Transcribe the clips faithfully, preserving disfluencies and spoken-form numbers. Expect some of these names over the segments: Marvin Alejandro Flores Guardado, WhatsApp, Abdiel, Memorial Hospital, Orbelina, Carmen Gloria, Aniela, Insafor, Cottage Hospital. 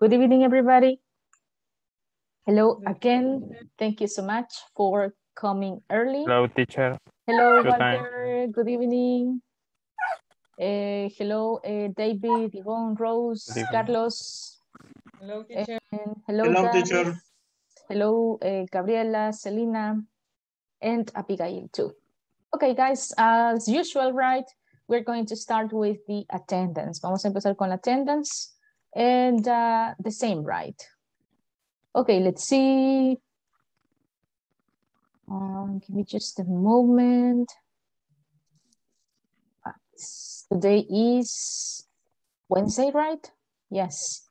Good evening, everybody. Hello again. Thank you so much for coming early. Hello, teacher. Hello, good Walter. Time. Good evening. Uh, hello, uh, David, Yvonne, Rose, Carlos. Hello, teacher. And hello, hello teacher. Hello, uh, Gabriela, Selena, and Abigail, too. Okay, guys, as usual, right? We're going to start with the attendance. Vamos a empezar con la attendance. And uh, the same, right? Okay, let's see. Um, give me just a moment. Today is Wednesday, right? Yes.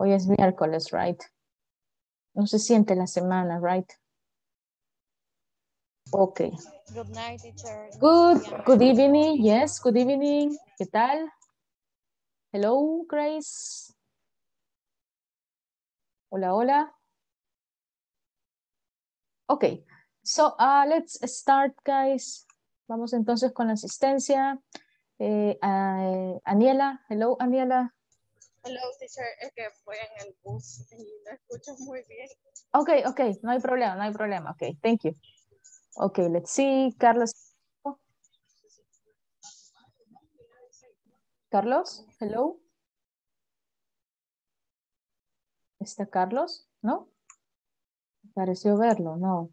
Hoy es miércoles, right? No se siente la semana, right? Okay. Good night, teacher. Good, good evening. Yes, good evening. ¿Qué tal? Hello, Grace. Hola, hola. Okay, so uh, let's start, guys. Vamos entonces con la asistencia. Eh, uh, Aniela, hello, Aniela. Hello, teacher. Es que voy en el bus y la escucho muy bien. Okay, okay, no hay problema, no hay problema. Okay, thank you. Okay, let's see, Carlos. Carlos, hello. ¿Está Carlos? ¿No? Pareció verlo, no.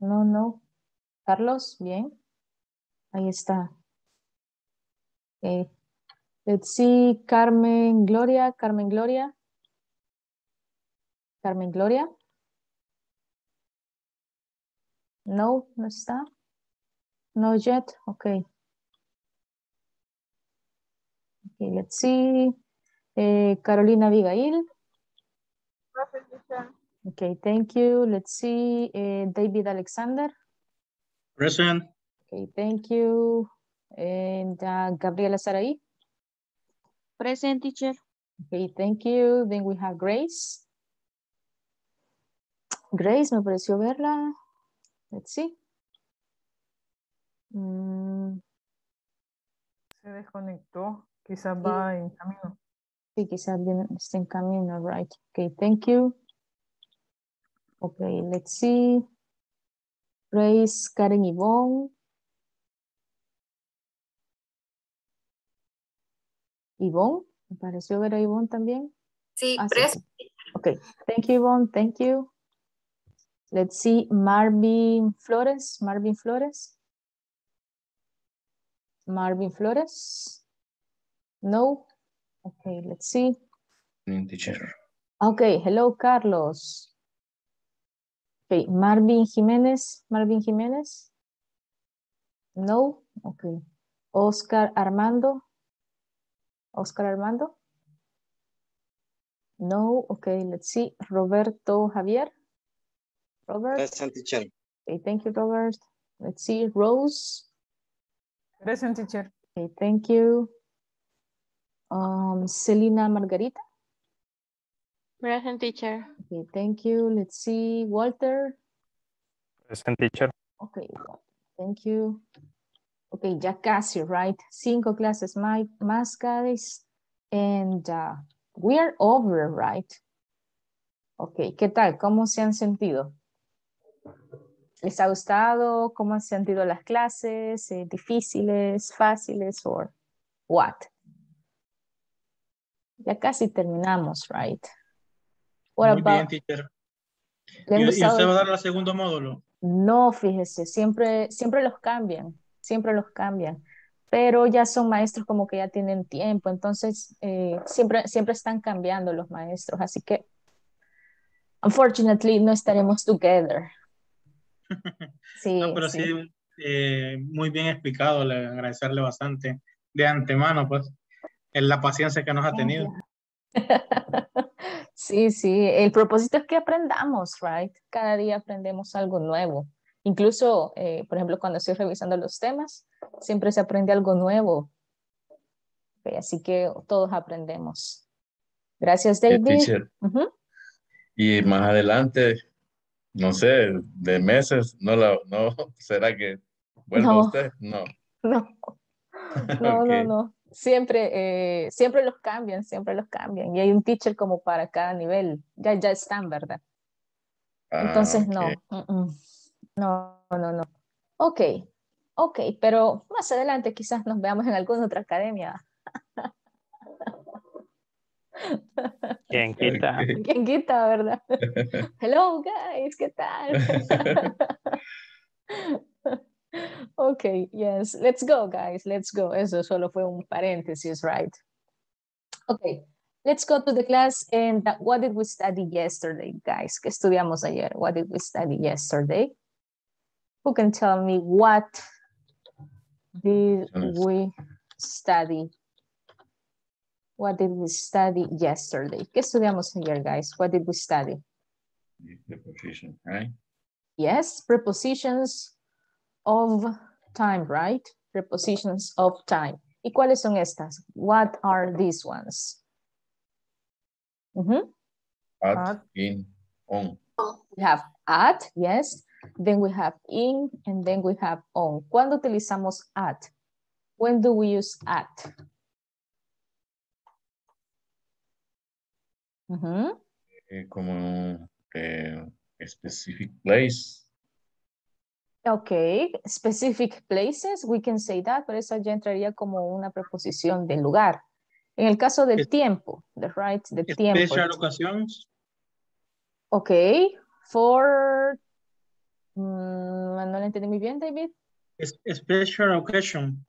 No, no. Carlos, bien. Ahí está. Okay. Let's see, Carmen Gloria, Carmen Gloria. Carmen Gloria. No, no está. No yet, okay. Okay, let's see. Eh, Carolina Abigail. Present, teacher. Okay, thank you. Let's see. Eh, David Alexander. Present. Okay, thank you. And uh, Gabriela Sarai. Present, teacher. Okay, thank you. Then we have Grace. Grace, me pareció verla. Let's see. Mm. Se desconectó. Quizás va en camino. Sí, quizás está en camino, right? Okay, thank you. Okay, let's see. Grace, Karen Yvonne. Yvonne, me pareció ver a Yvonne también. Sí, ah, presente. Sí. Okay, thank you, Yvonne, thank you. Let's see, Marvin Flores, Marvin Flores. Marvin Flores. No. Okay, let's see. Teacher. Okay, hello, Carlos. Okay, Marvin Jiménez. Marvin Jiménez. No. Okay. Oscar Armando. Oscar Armando. No. Okay, let's see. Roberto Javier. Robert. Present, teacher. Okay, thank you, Robert. Let's see. Rose. Present, teacher. Okay, thank you. Um, Selena Margarita. Present, teacher. Okay, thank you. Let's see, Walter. Present, teacher. Okay, thank you. Okay, ya casi, right? Cinco clases más, guys. And uh, we are over, right? Okay, ¿qué tal? ¿Cómo se han sentido? ¿Les ha gustado? ¿Cómo han sentido las clases? Eh, ¿Difíciles, fáciles, or what? Ya casi terminamos, right? What Muy about... bien, teacher. ¿Y usted va a dar el segundo módulo? No, fíjese, siempre, siempre los cambian, siempre los cambian, pero ya son maestros como que ya tienen tiempo, entonces eh, siempre, siempre están cambiando los maestros, así que, unfortunately, no estaremos together. Sí, no, pero sí, sí eh, muy bien explicado, le, agradecerle bastante de antemano, pues. En la paciencia que nos ha tenido. Sí, sí. El propósito es que aprendamos, right? Cada día aprendemos algo nuevo. Incluso, eh, por ejemplo, cuando estoy revisando los temas, siempre se aprende algo nuevo. Okay, así que todos aprendemos. Gracias, David. Sí, uh-huh. Y más adelante, no sé, de meses, no, la, no ¿será que vuelva no. usted? No. No. No, okay. no, no, siempre, eh, siempre los cambian, siempre los cambian. Y hay un teacher como para cada nivel. Ya, ya están, ¿verdad? Ah, entonces, okay. no, uh-uh. no, no, no. Ok, ok, pero más adelante quizás nos veamos en alguna otra academia. ¿Quién quita? ¿Quién quita, verdad? Hello, guys, ¿qué tal? Ok, yes, let's go, guys, let's go. Eso solo fue un paréntesis, right? Ok, let's go to the class and that, what did we study yesterday, guys? ¿Qué estudiamos ayer? What did we study yesterday? Who can tell me what did we study? What did we study yesterday? ¿Qué estudiamos ayer, guys? What did we study? The preposition, right? Yes, prepositions of time, right? Prepositions of time. ¿Y cuáles son estas? What are these ones? Mm-hmm. At, at, in, on. We have at, yes. Then we have in, and then we have on. ¿Cuándo utilizamos at? When do we use at? Uh-huh. eh, como un eh, specific place. Okay, specific places, we can say that, pero eso ya entraría como una preposición del lugar. En el caso del es, tiempo, the right, de tiempo. Special occasions. Okay, for, mm, no lo entendí muy bien, David. Es, special occasion.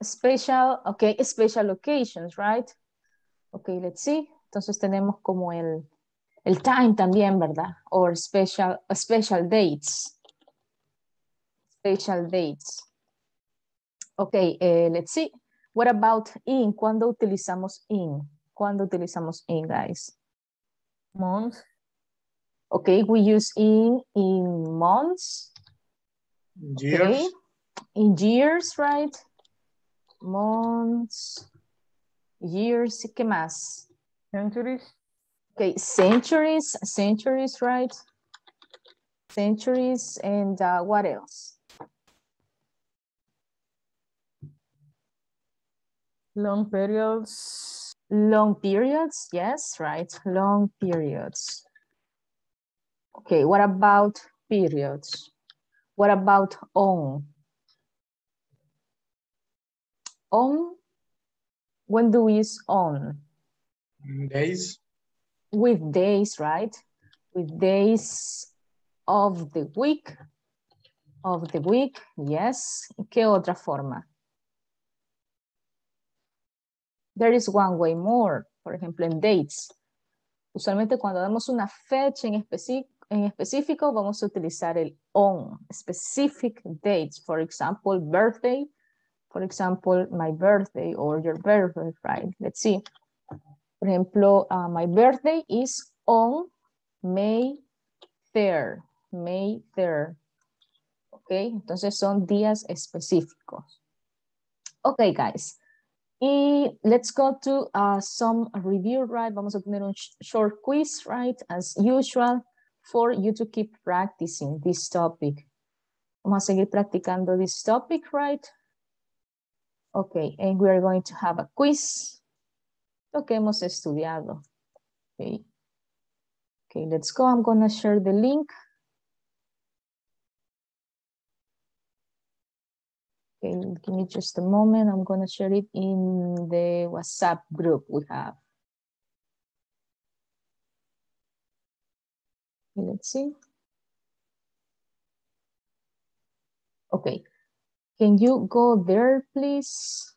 Special, okay, special occasions, right? Okay, let's see. Entonces tenemos como el, el time también, ¿verdad? Or special, special dates. Special dates. Ok, eh, let's see. What about in? ¿Cuándo utilizamos in? ¿Cuándo utilizamos in, guys? Months. Ok, we use in in months. Years. Okay. In years, right? Months. Years, ¿qué más? Centuries. Okay, centuries, centuries, right? Centuries, and uh, what else? Long periods. Long periods, yes, right? Long periods. Okay, what about periods? What about on? On, when do we use on? Days. With days, right? With days of the week. Of the week, yes. ¿Qué otra forma? There is one way more. Por ejemplo, en dates. Usualmente cuando damos una fecha en, en específico, vamos a utilizar el on. Specific dates. For example, birthday. For example, my birthday or your birthday, right? Let's see. Por ejemplo, uh, my birthday is on May third. May third. Ok, entonces son días específicos. Ok, guys. Y let's go to uh, some review, right? Vamos a tener un sh short quiz, right? As usual, for you to keep practicing this topic. Vamos a seguir practicando this topic, right? Ok, and we are going to have a quiz. Lo que hemos estudiado. Okay. Okay, let's go. I'm gonna share the link. Okay, give me just a moment. I'm gonna share it in the WhatsApp group we have. Okay, let's see. Okay, can you go there, please?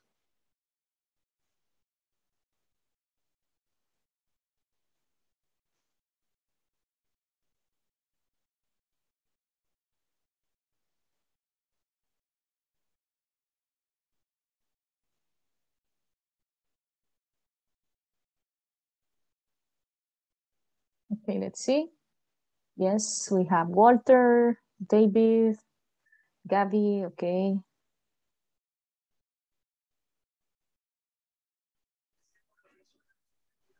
Okay, let's see. Yes, we have Walter, David, Gabby, okay.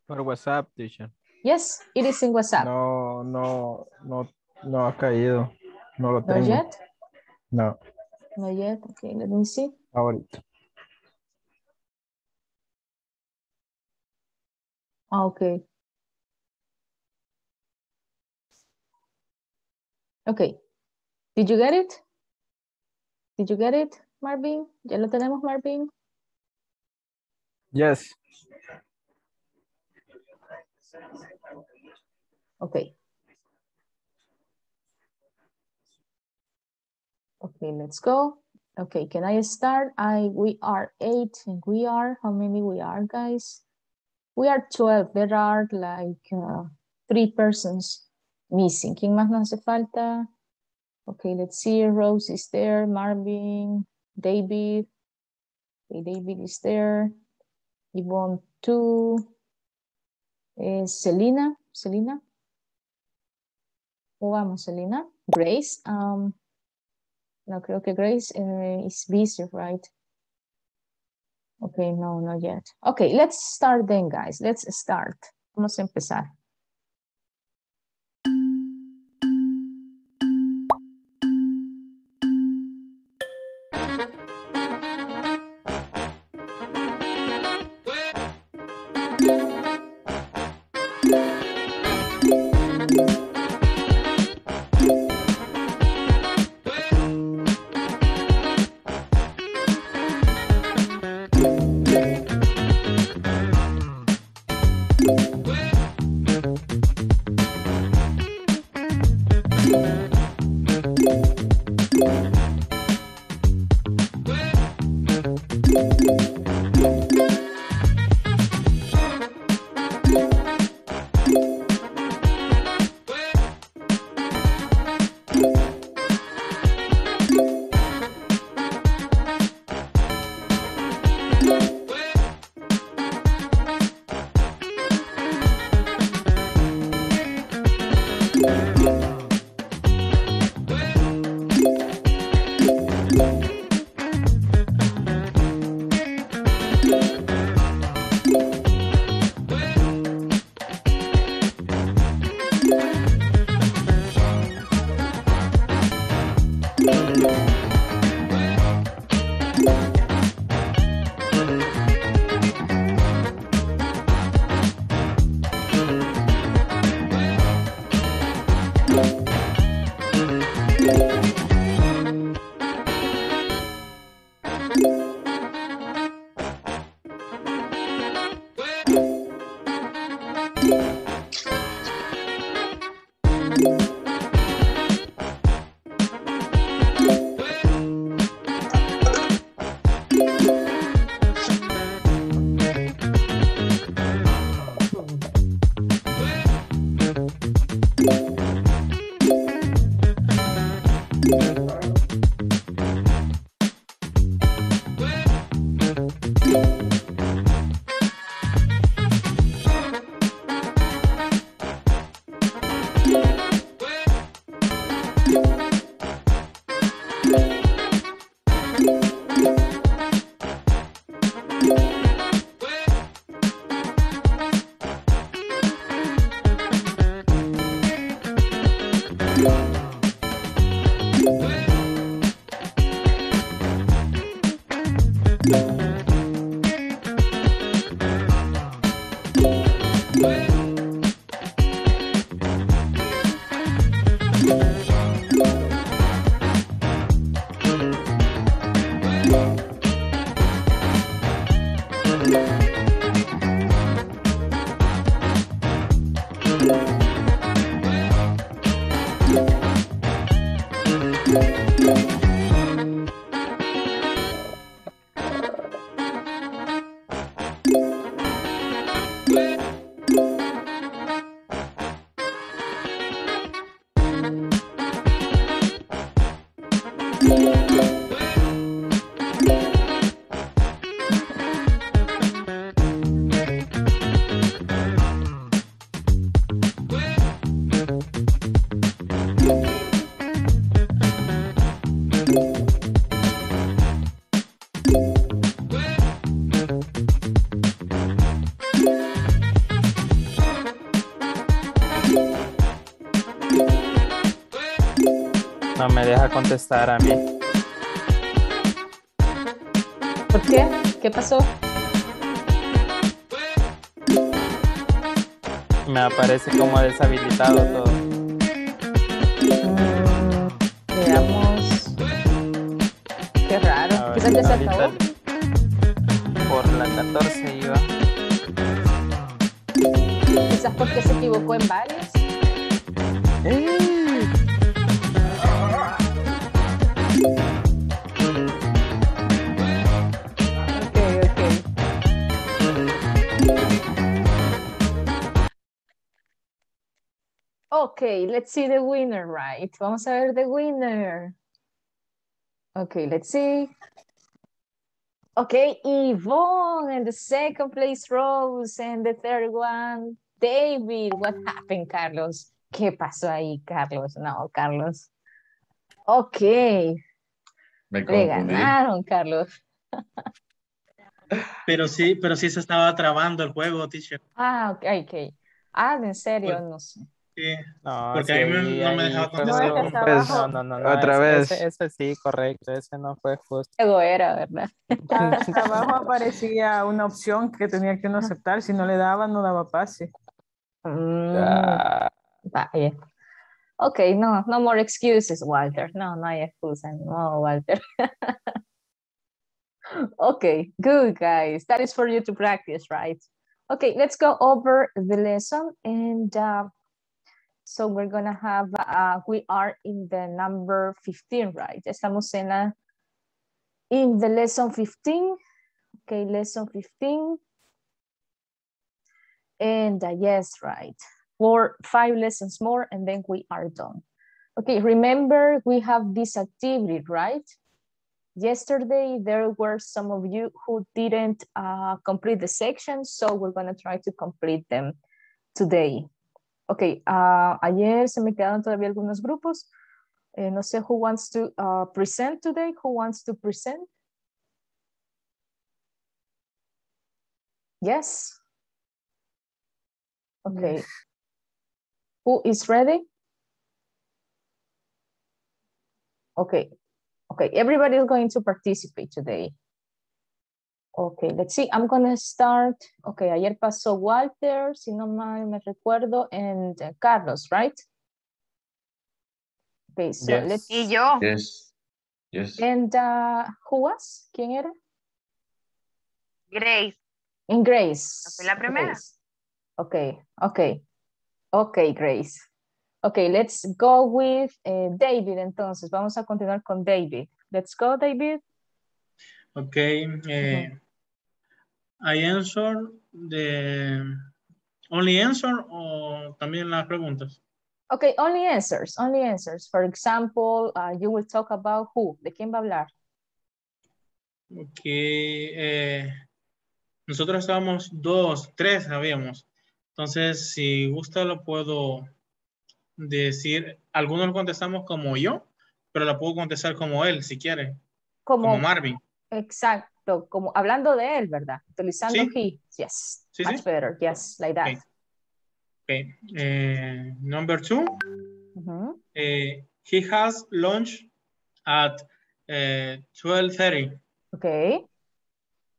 For WhatsApp, teacher. Yes, it is in WhatsApp. No, no, no, no ha caído. No lo tengo. Not yet? No. Not yet, okay, let me see. Ahorita. Ah, ok. Ok. Did you get it? Did you get it, Marvin? Ya lo tenemos, Marvin. Yes. Ok. Okay, let's go. Okay, can I start? I we are eight and we are, how many we are, guys? We are twelve. There are like uh, three persons missing. ¿Quién más nos hace falta? Okay, let's see. Rose is there, Marvin, David. Okay, David is there. Yvonne too. Uh, Selena, Selena. Oh, vamos, Selena. Grace. Um, No, creo que Grace uh, is busy, right? Okay, no, not yet. Okay, let's start then, guys. Let's start. Vamos a empezar. No me deja contestar a mí. ¿Por qué? ¿Qué pasó? me aparece como deshabilitado todo. Mm, veamos. Qué raro. Quizás ya se acabó. Por la catorce iba. Quizás porque se equivocó en varios. Eh. Okay, let's see the winner, right? Vamos a ver the winner. Okay, let's see. Okay, Yvonne and the second place Rose and the third one David. What happened, Carlos? ¿Qué pasó ahí, Carlos? No, Carlos. Okay. Me confundí. Le ganaron, Carlos. Pero sí, pero sí se estaba trabando el juego, teacher. Ah, okay, okay. Ah, en serio, bueno. No sé. Sí, no, porque sí, a mí me, no me dejaba contestar. Pues, no, no, no, no. Otra vez. Ese, ese sí, correcto. Ese no fue justo. Luego era, ¿verdad? Hasta abajo aparecía una opción que tenía que uno aceptar. Si no le daba, no daba pase. Mm. Ah. Vaya. Ok, no. No more excuses, Walter. No, no hay excusas. No, Walter. Ok, good, guys. That is for you to practice, right? Ok, let's go over the lesson and... Uh, So we're going to have, uh, we are in the number fifteen, right? Estamos en la, in the lesson fifteen. Okay, lesson fifteen. And uh, yes, right. Four, five lessons more and then we are done. Okay, remember we have this activity, right? Yesterday, there were some of you who didn't uh, complete the section. So we're going to try to complete them today. Ok, uh, ayer se me quedaron todavía algunos grupos. Eh, no sé, who wants to uh, present today? Who wants to present? Yes. Ok. Yes. Who is ready? Ok. Ok, everybody is going to participate today. Ok, let's see, I'm going to start. Ok, ayer pasó Walter, si no mal me recuerdo, and uh, Carlos, right? Ok, so yes. Let's... Y yo. Yes, yes. And uh, who was? ¿Quién era? Grace. In Grace. Fue la primera. Grace. Ok, ok. Ok, Grace. Ok, let's go with uh, David, entonces. Vamos a continuar con David. Let's go, David. Ok, eh, mm-hmm. I answer the only answer o también las preguntas. Okay, only answers, only answers. For example, uh, you will talk about who, de quién va a hablar. Okay, eh, nosotros estábamos dos, tres, sabíamos. Entonces, si gusta lo puedo decir. Algunos lo contestamos como yo, pero la puedo contestar como él, si quiere. Como, como Marvin. Exacto. Como hablando de él, ¿verdad? Utilizando sí. He. Yes. Sí, Much sí. Better. Yes, like that. Okay. Okay. Eh, number two. Uh-huh. eh, he has lunch at eh, twelve thirty. Okay.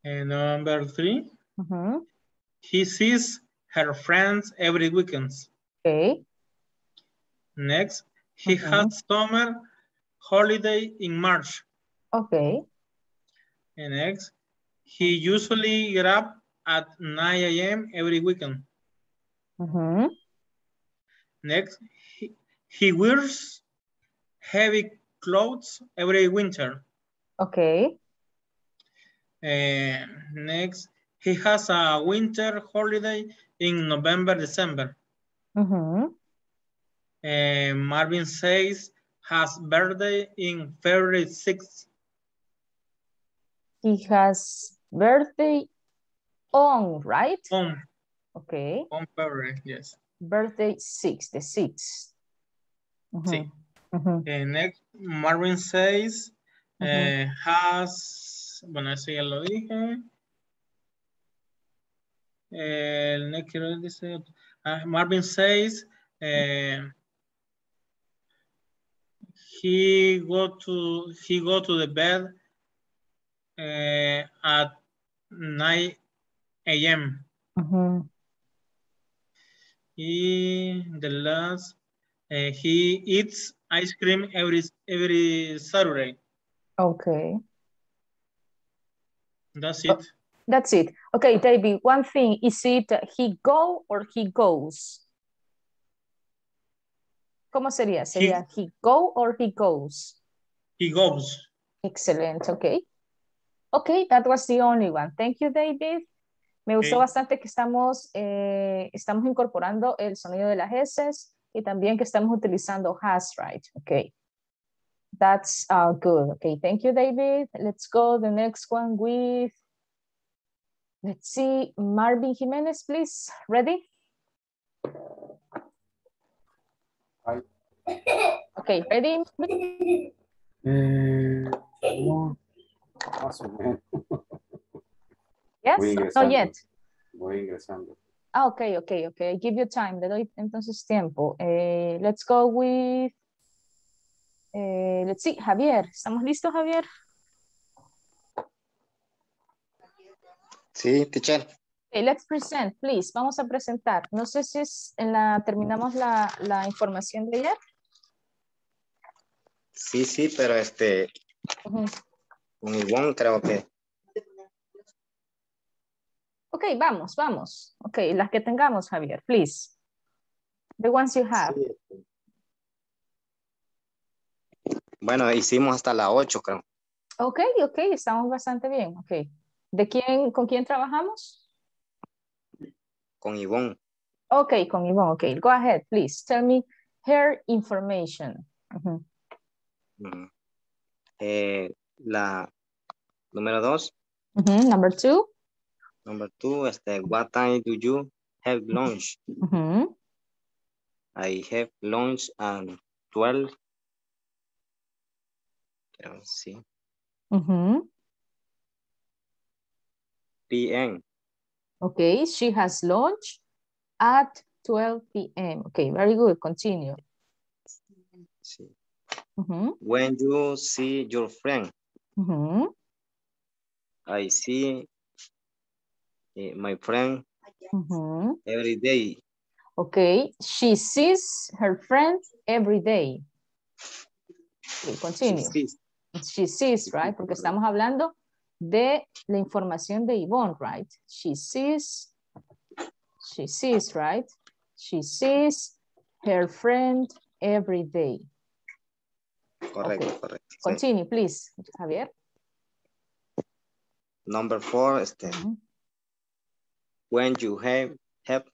Eh, number three. Uh-huh. He sees her friends every weekend. Okay. Next. He uh-huh. has summer holiday in March. Okay. And next, he usually gets up at nine A M every weekend. Mm-hmm. Next, he, he wears heavy clothes every winter. Okay. And next, he has a winter holiday in November, December. Mm-hmm. And Marvin says has birthday in February sixth. He has birthday on, right? On. Okay. On February, yes. Birthday six, the sixth. Mm-hmm. Sí. Mm-hmm. And next, Marvin says, mm-hmm. eh, has, bueno, eso ya lo dije. El next, quiero decir, Marvin says, eh, he go to, he go to the bed Uh, at nine A M. Mm-hmm. He, the last, uh, he eats ice cream every, every Saturday. Okay. That's it. That's it. Okay, David, one thing, is it he go or he goes? ¿Cómo sería? ¿Sería he, he go or he goes? He goes. Excellent, okay. Okay, that was the only one. Thank you, David. Me gustó okay. bastante que estamos, eh, estamos incorporando el sonido de las heces y también que estamos utilizando has, right? Okay. That's uh, good. Okay, thank you, David. Let's go the next one with, let's see, Marvin Jimenez, please. Ready? Hi. Okay, ready? Uh, no. Awesome. Yes? Not yet. Voy ingresando. Ah, okay, okay, okay. I give you time. Le doy entonces tiempo. Eh, let's go with... Eh, let's see, Javier. ¿Estamos listos, Javier? Sí, teacher. Okay, let's present, please. Vamos a presentar. No sé si es en la, terminamos la, la información de ayer. Sí, sí, pero este... Uh-huh. Un igual creo que... Ok, vamos, vamos. Ok, las que tengamos, Javier, please. The ones you have. Sí. Bueno, hicimos hasta la ocho, creo. Ok, ok, estamos bastante bien. Ok. ¿De quién, con quién trabajamos? Con Ivonne. Ok, con Ivonne, ok. Go ahead, please. Tell me her information. Uh-huh. Mm. eh, la número dos. Uh-huh. Number two. Number two, este, what time do you have lunch? Mm-hmm. I have lunch at twelve. Let's see. Mm-hmm. P M. Okay, she has lunch at twelve P M Okay, very good. Continue. Sí. Mm-hmm. When you see your friend, mm-hmm. I see my friend mm-hmm. every day. Okay, she sees her friend every day. Okay, continue. She sees. She sees, right? Porque estamos hablando de la información de Ivonne, right? She sees, she sees, right? She sees her friend every day. Correcto, okay. correcto. Continue, sí. Please, Javier. Number four, este. Mm-hmm. When you have, have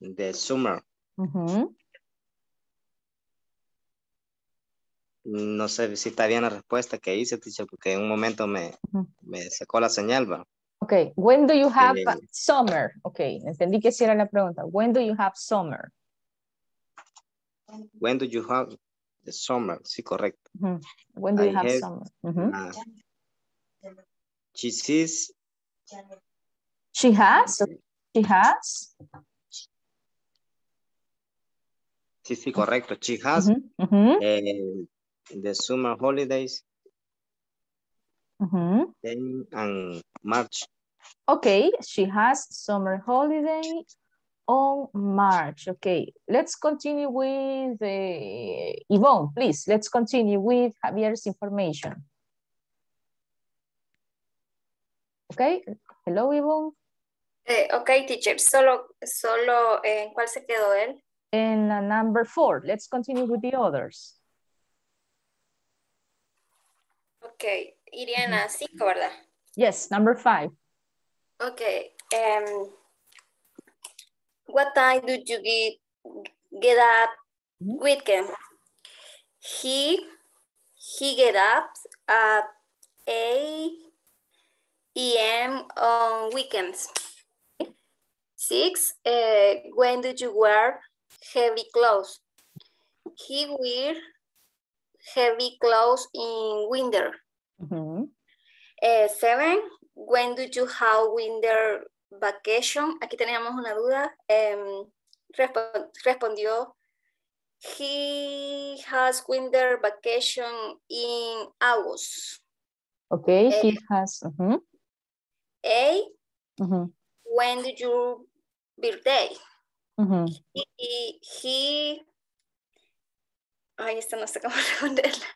the summer. Uh-huh. No sé si está bien la respuesta que hice, teacher, porque en un momento me, uh-huh. me sacó la señal. ¿Va? Ok, when do you have eh, summer? Ok, entendí que sí era la pregunta. When do you have summer? When do you have the summer? Sí, correcto. Uh-huh. When do you I have, have summer? Uh-huh. uh, she sees... She has, she has. Sí, sí, correcto. She has uh-huh, uh-huh. Uh, the summer holidays uh-huh. then and March. Okay, she has summer holiday on March. Okay, let's continue with uh, Yvonne, please. Let's continue with Javier's information. Okay, hello, Yvonne. Eh, ok, teacher, solo, solo eh, ¿en cuál se quedó él? En la number four. Let's continue with the others. Ok, iría en la cinco, ¿verdad? Yes, number five. Ok. Um, what time did you get, get up weekend? He, he get up at eight P M on weekends. Six, uh, when did you wear heavy clothes? He wear heavy clothes in winter. Mm-hmm. uh, seven, when did you have winter vacation? Aquí teníamos una duda. Um, resp- respondió, he has winter vacation in August. Okay, uh, he has. Mm-hmm. Eight, mm-hmm. when did you birthday? Uh-huh. Y he, ay, esto no sé cómo responderla.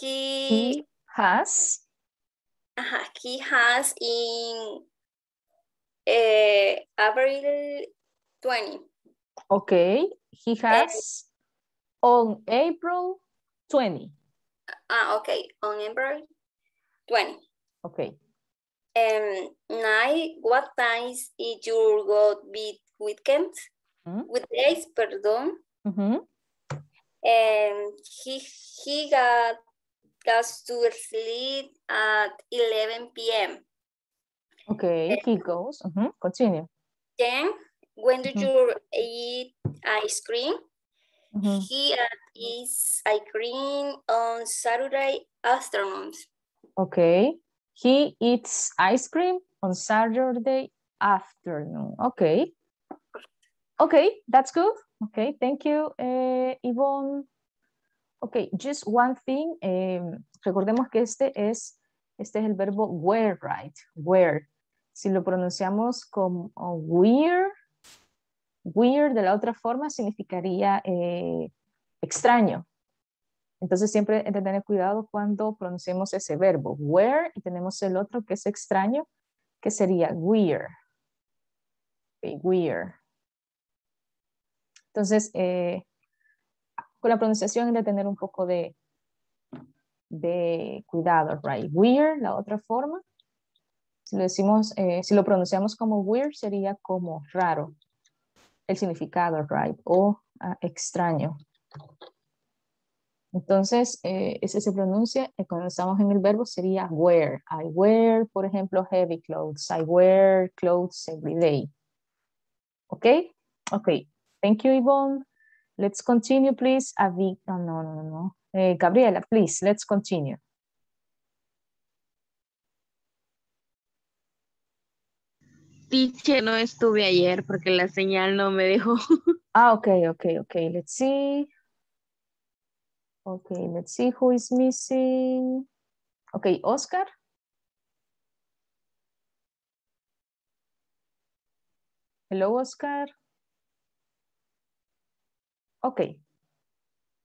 He, he has. Ajá, he has in eh, April twentieth. Okay, he has eh, on April twentieth. Ah, okay, on April twentieth. Okay. Um, night, what times is your go be weekend? Mm-hmm. Weekdays, perdón. Mm-hmm. Um, he he got goes to sleep at eleven p m Okay, um, he goes. Mm-hmm. Continue. Then, when do mm-hmm. you eat ice cream? Mm-hmm. He eats ice cream on Saturday afternoons. Okay. He eats ice cream on Saturday afternoon. Okay. Okay, that's good. Okay, thank you, eh, Yvonne. Okay, just one thing. Eh, recordemos que este es, este es el verbo where, right? Where. Si lo pronunciamos como weird, weird de la otra forma significaría eh, extraño. Entonces siempre hay que tener cuidado cuando pronunciemos ese verbo, where, y tenemos el otro que es extraño, que sería weird. Okay, weird. Entonces, eh, con la pronunciación hay que tener un poco de, de cuidado, right? Weird, la otra forma, si lo decimos, eh, si lo pronunciamos como weird, sería como raro, el significado, right? O uh, extraño. Entonces, eh, ese se pronuncia, eh, cuando estamos en el verbo sería wear. I wear, por ejemplo, heavy clothes. I wear clothes every day. Okay? Okay. Thank you, Yvonne. Let's continue, please. Avi oh, no, no, no. Eh, Gabriela, please, let's continue. Teacher, no estuve ayer porque la señal no me dejó. Ah, okay, okay, okay. Let's see. Okay, let's see who is missing. Okay, Oscar. Hello, Oscar. Okay.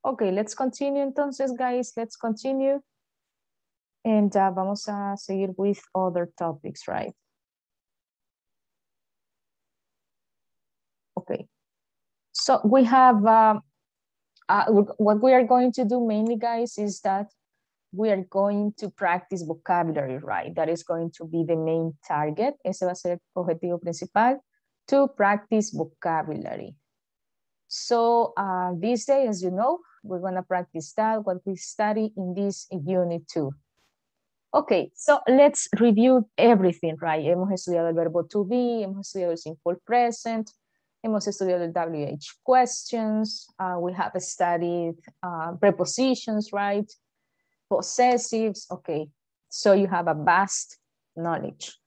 Okay, let's continue entonces, guys. Let's continue. And uh, vamos a seguir with other topics, right? Okay. So we have... Um, Uh, what we are going to do mainly, guys, is that we are going to practice vocabulary, right? That is going to be the main target. Ese va a ser el objetivo principal, to practice vocabulary. So uh, this day, as you know, we're going to practice that, what we study in this unit two. Okay, so let's review everything, right? Hemos estudiado el verbo to be, hemos estudiado el simple present, hemos estudiado el W H questions, uh, we have studied uh, prepositions, right? Possessives, okay. So you have a vast knowledge.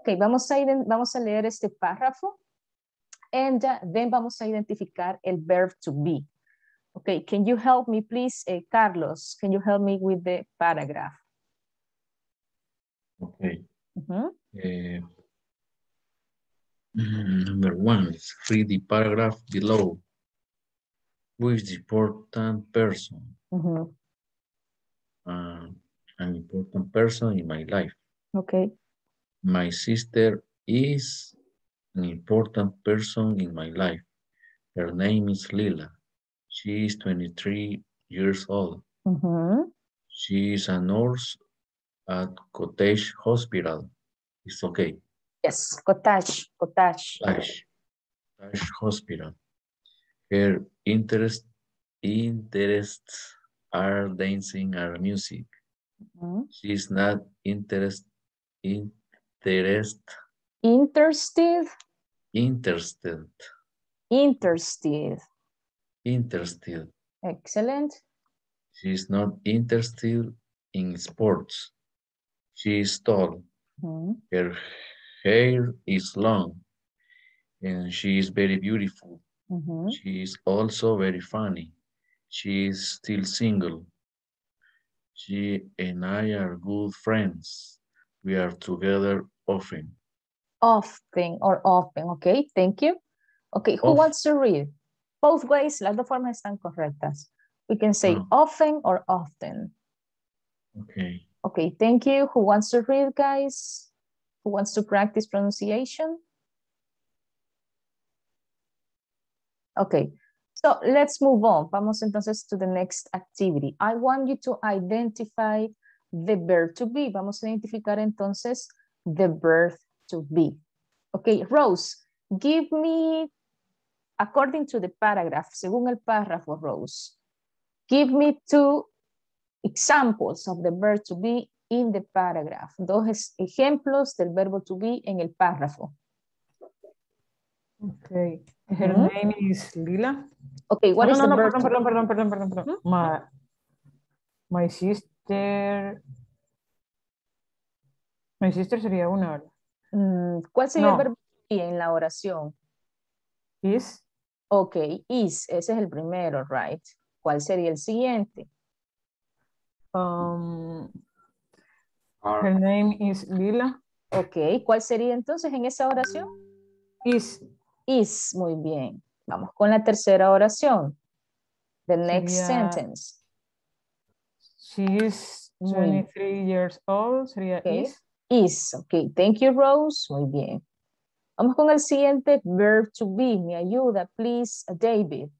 Okay, vamos a, vamos a leer este párrafo and uh, then vamos a identificar el verb to be. Okay, can you help me please, eh, Carlos? Can you help me with the paragraph? Okay. Uh-huh. eh... Number one, read the paragraph below. Who is the important person? Mm-hmm. uh, an important person in my life. Okay. My sister is an important person in my life. Her name is Lila. She is twenty-three years old. Mm-hmm. She is a nurse at Cottage Hospital. It's okay. Yes, Cottage, Cottage. Cottage, Cottage Hospital. Her interest, interests are dancing and music. Mm-hmm. She's not interest, interest. Interested? Interested. Interested. Interested. Excellent. She's not interested in sports. She's tall. Mm-hmm. Her hair is long and she is very beautiful. Mm-hmm. She is also very funny. She is still single. She and I are good friends. We are together often. Often or often, okay, thank you. Okay, who of. wants to read? Both ways, las dos formas están correctas. We can say oh. often or often. Okay. Okay, thank you. Who wants to read, guys? Who wants to practice pronunciation? Okay, so let's move on. Vamos entonces to the next activity. I want you to identify the verb to be. Vamos a identificar entonces the verb to be. Okay, Rose, give me, according to the paragraph, según el párrafo, Rose, give me two examples of the verb to be in the paragraph. Dos ejemplos del verbo to be en el párrafo. Okay, her mm-hmm. name is Lila. Okay, what no, is no, the no, verb no, perdón, perdón, perdón, perdón, perdón, perdón. Hmm? My, my sister, my sister sería una hora. Mm, ¿Cuál sería no. el verbo to be en la oración? Is. Ok, is, ese es el primero, right? ¿Cuál sería el siguiente? Um, her name is Lila. Ok, ¿cuál sería entonces en esa oración? Is. Is, muy bien. Vamos con la tercera oración. The next sería, sentence. She is twenty-three years old, sería okay. is. Is, ok, thank you, Rose, muy bien. Vamos con el siguiente verb to be. Me ayuda, please, David.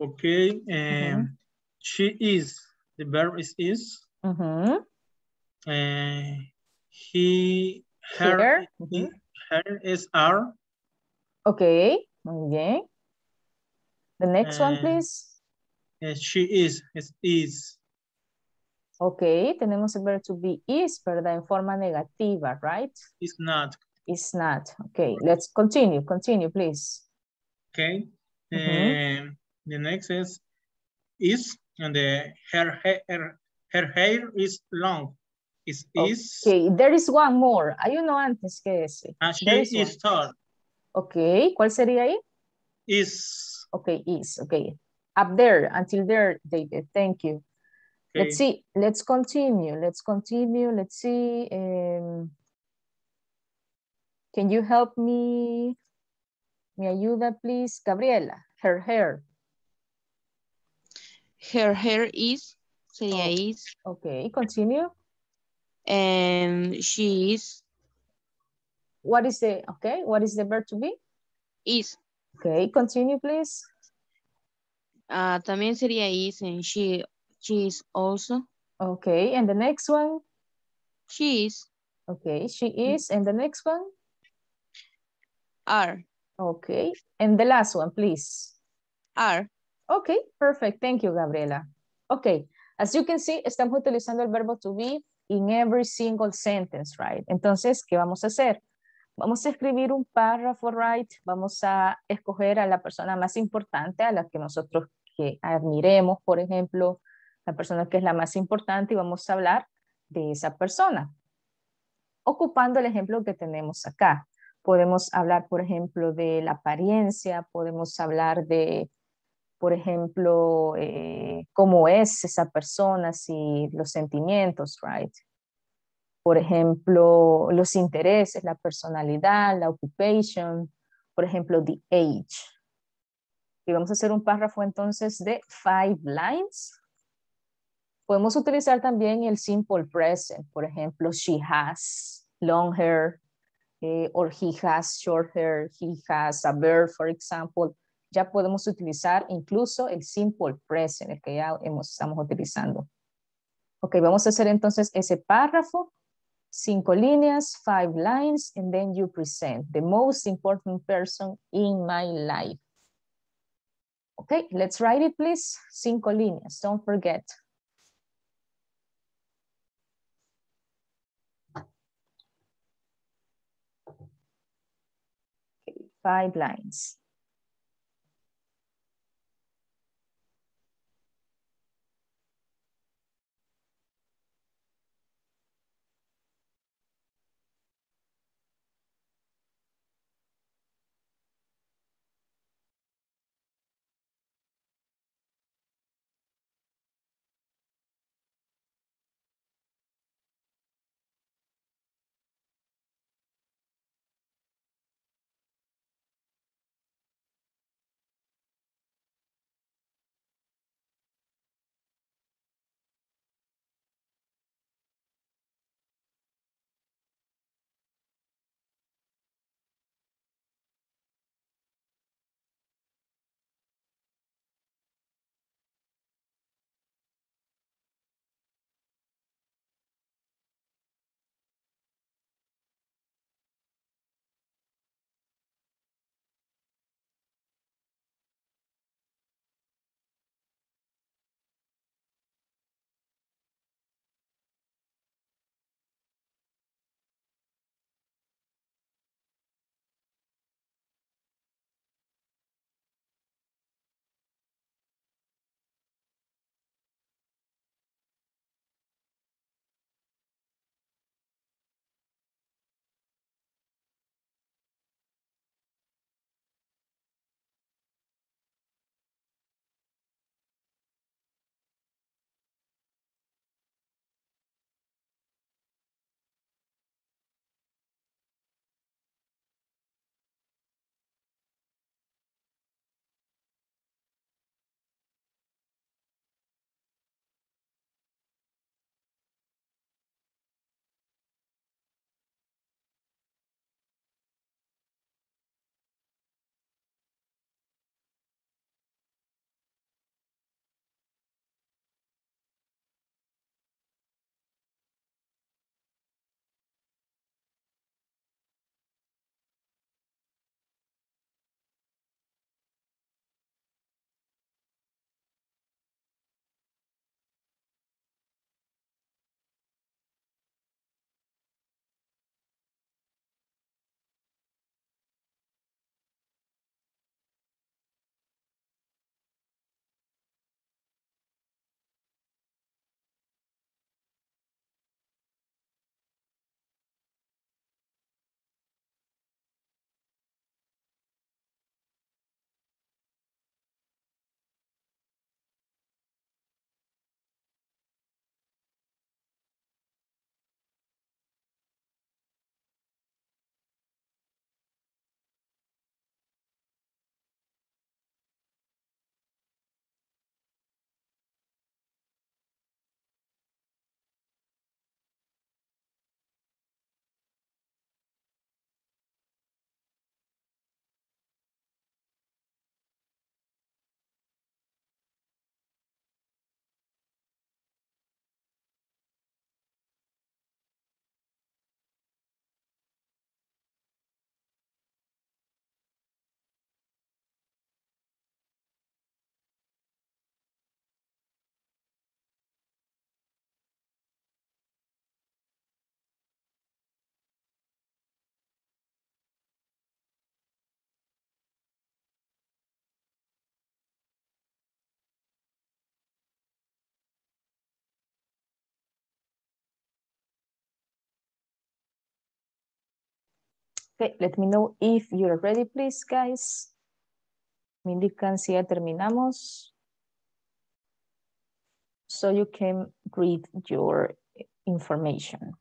Ok. Um, uh-huh. She is. The verb is is. Uh-huh. uh, he, her, uh-huh. her is are. Ok. Muy bien. The next uh, one, please. Uh, she is. Is is. Ok, tenemos el verbo to be is, ¿verdad? En forma negativa, right? It's not. It's not. Ok, let's continue. Continue, please. Ok. Mm-hmm. uh, the next is is, and the, her, her, her hair is long. Is is. Ok, there is one more. Hay uno antes que ese. And she is, is tall. Ok, ¿cuál sería ahí? Is. Ok, is. Ok. Up there, until there, David. Thank you. Okay. Let's see, let's continue, let's continue, let's see. Um, can you help me? Me ayuda, please. Gabriela, her hair. Her hair is, sería oh. is. Okay, continue. And she is. What is the, okay, what is the verb to be? Is. Okay, continue, please. Uh, también sería is, and she She is also. Okay, and the next one? She is. Okay, she is. And the next one? Are. Okay, and the last one, please. Are. Okay, perfect. Thank you, Gabriela. Okay, as you can see, estamos utilizando el verbo to be in every single sentence, right? Entonces, ¿qué vamos a hacer? Vamos a escribir un párrafo, right? Vamos a escoger a la persona más importante, a la que nosotros que admiremos, por ejemplo, la persona que es la más importante, y vamos a hablar de esa persona. Ocupando el ejemplo que tenemos acá. Podemos hablar, por ejemplo, de la apariencia, podemos hablar de, por ejemplo, eh, cómo es esa persona, si los sentimientos, right? Por ejemplo, los intereses, la personalidad, la occupation, por ejemplo, the age. Y vamos a hacer un párrafo entonces de five lines. Podemos utilizar también el simple present, por ejemplo, she has long hair, eh, or he has short hair, he has a beard, for example. Ya podemos utilizar incluso el simple present, el que ya hemos, estamos utilizando. Ok, vamos a hacer entonces ese párrafo, cinco líneas, five lines, and then you present the most important person in my life. Ok, let's write it, please. Cinco líneas, don't forget. Five lines. Okay, let me know if you're ready, please, guys. Me indican si ya terminamos. So you can read your information.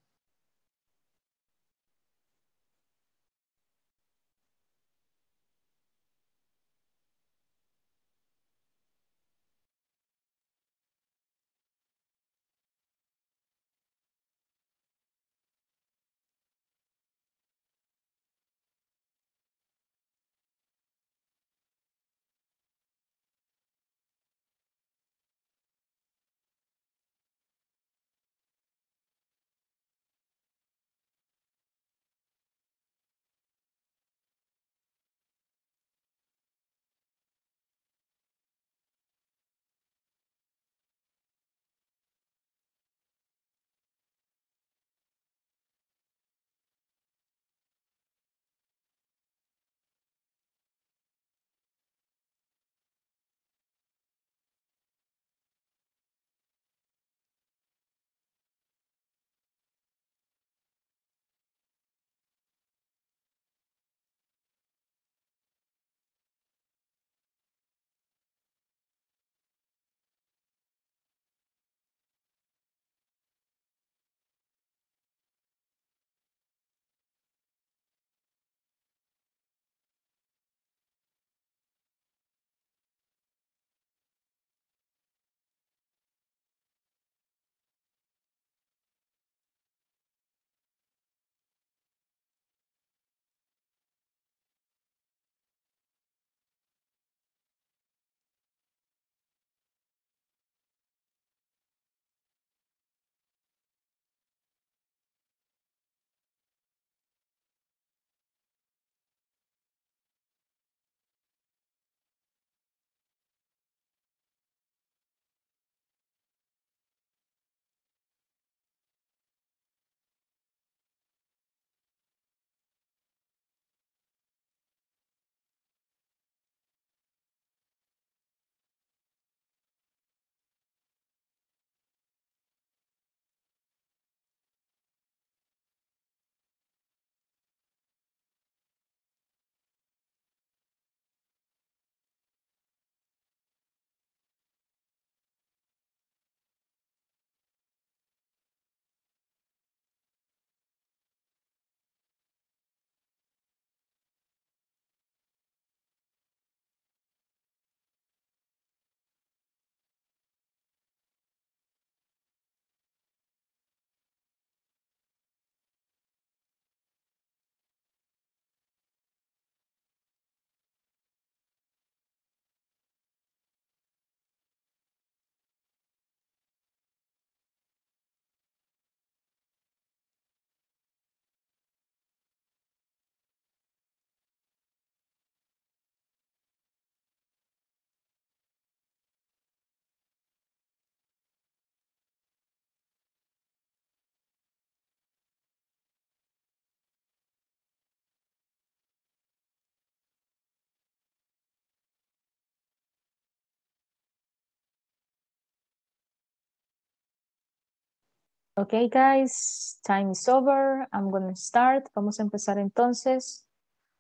Okay, guys, time is over. I'm going to start. Vamos a empezar entonces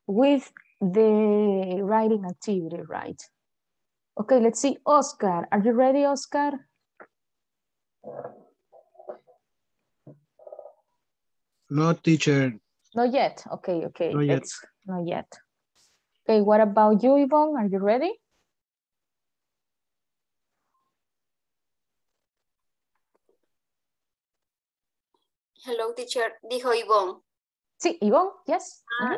with the writing activity, right? Okay, let's see. Oscar, are you ready, Oscar? No, teacher. Not yet. Okay, okay. Not yet. Not yet. Okay, what about you, Yvonne? Are you ready? Hello, teacher. Dijo Yvonne. Sí, Yvonne, yes. Uh,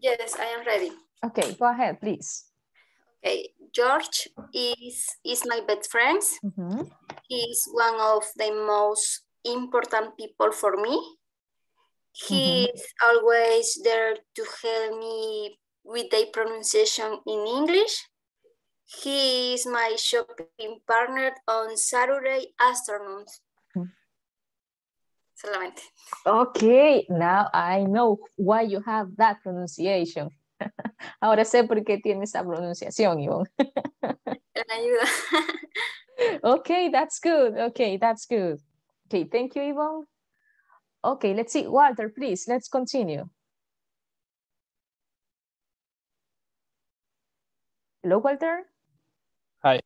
yes, I am ready. Okay, go ahead, please. Okay, George is, is my best friend. Mm-hmm. He is one of the most important people for me. He mm-hmm. is always there to help me with the pronunciation in English. He is my shopping partner on Saturday afternoons. Okay, now I know why you have that pronunciation. Ahora sé por qué tiene esa pronunciación, Ivonne. Okay, that's good. Okay, that's good. Okay, thank you, Ivonne. Okay, let's see. Walter, please, let's continue. Hello, Walter. Hi.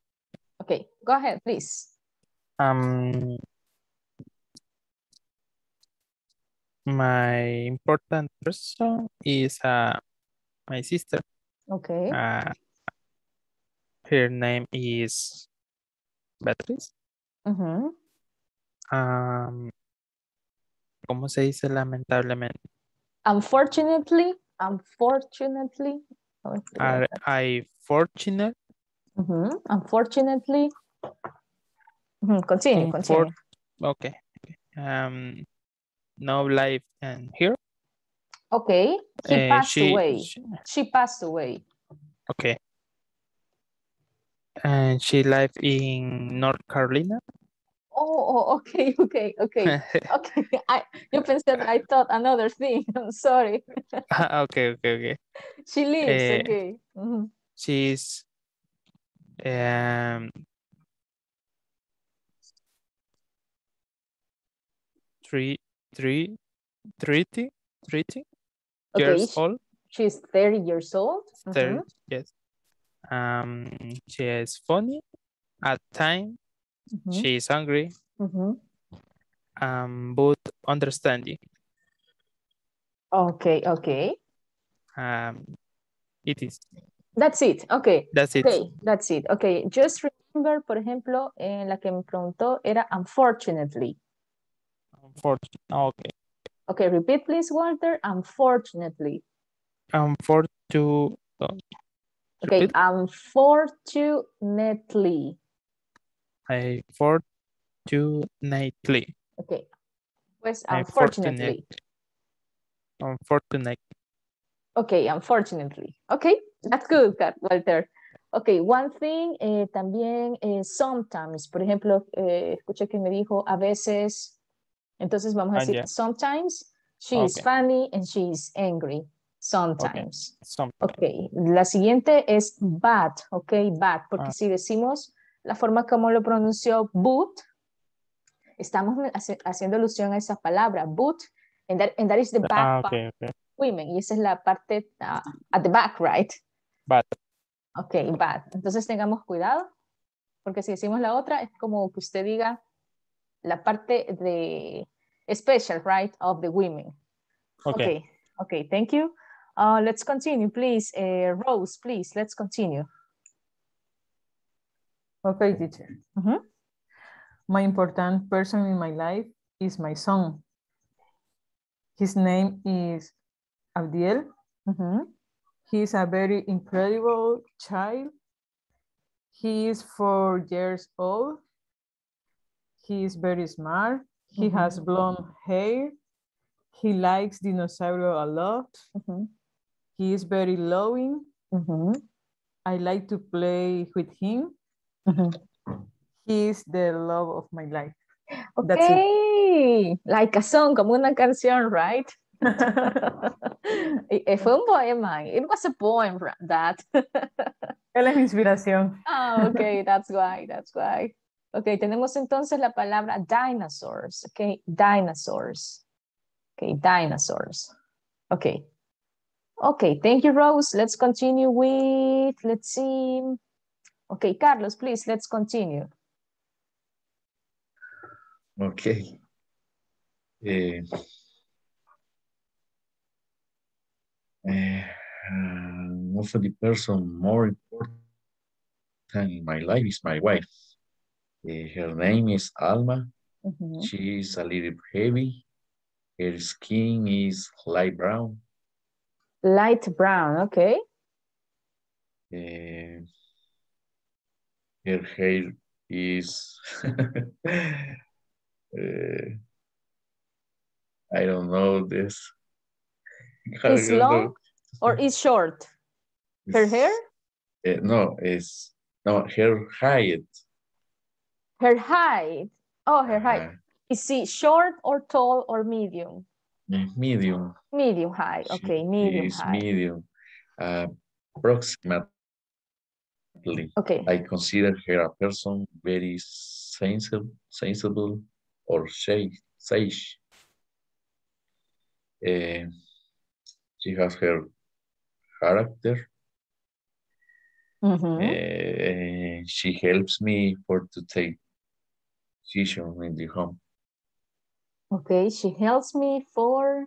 Okay, go ahead, please. Um, my important person is uh, my sister. Okay. Uh, her name is Beatriz. Uh-huh. um, ¿Cómo se dice lamentablemente? Unfortunately, unfortunately. Are I fortunate? Uh-huh. Unfortunately. Uh-huh. Continue, continue. Okay. Um, no life and here. Okay. He uh, passed she, away. She, she passed away. Okay. And she lived in North Carolina. Oh, okay, okay, okay, okay. I, you pensed that I thought another thing. I'm sorry. okay, okay, okay. She lives, uh, okay. Mm-hmm. She's, um, three, three, thirty, thirty okay. years old. She's thirty years old. thirty, mm-hmm. Yes. Um, she is funny at times. Mm-hmm. She is angry, mm-hmm. um, but understanding. Okay, okay. Um, it is. That's it, okay. That's it. Okay, that's it. Okay, just remember, por ejemplo, en la que me preguntó era unfortunately. Unfortunately, okay. Okay, repeat please, Walter. Unfortunately. Unfortunately. Okay, unfortunately. Unfortunately. Okay. Pues unfortunately. Unfortunately. Okay, unfortunately. Okay, that's good, Walter. Okay, one thing, eh, también eh, sometimes. Por ejemplo, eh, escuché que me dijo a veces. Entonces vamos a decir yeah. sometimes. She okay. is funny and she is angry. Sometimes. Okay. Sometimes. Okay, la siguiente es bad. Okay, bad. Porque ah. si decimos... La forma como lo pronunció boot, estamos hace, haciendo alusión a esa palabra, boot, and that, and that is the back ah, okay, part okay. women, y esa es la parte uh, at the back, right? But. Ok, bad. Entonces tengamos cuidado, porque si decimos la otra, es como que usted diga la parte de special, right, of the women. Ok, ok, okay, thank you. Uh, let's continue, please. Uh, Rose, please, let's continue. Okay, teacher. Uh-huh. My important person in my life is my son. His name is Abdiel. Uh-huh. He is a very incredible child. He is four years old. He is very smart. He uh-huh. has blonde hair. He likes dinosaurs a lot. Uh-huh. He is very loving. Uh-huh. I like to play with him. Mm-hmm. He is the love of my life. Okay, like a song, como una canción, right? Fue un poema. It was a poem, that. Él es mi inspiración. Ah, oh, okay, that's why, that's why. Okay, tenemos entonces la palabra dinosaurs. Okay, dinosaurs. Okay, dinosaurs. Okay. Okay, thank you, Rose. Let's continue with, let's see... Okay, Carlos, please, let's continue. Okay. Eh, eh, also the person more important in my life is my wife. Eh, her name is Alma. Mm-hmm. She is a little heavy. Her skin is light brown. Light brown, okay. Eh, Her hair is, uh, I don't know this. Is long know. Or is short? It's, her hair? Uh, no, it's, no, her height. Her height, oh, her height. Uh, is she short or tall or medium? Medium. Medium height, okay, medium height. Medium, uh, approximately. Okay. I consider her a person very sensible, sensible or sage. Uh, she has her character. Mm-hmm. Uh, she helps me for to take decision in the home. Okay, she helps me for,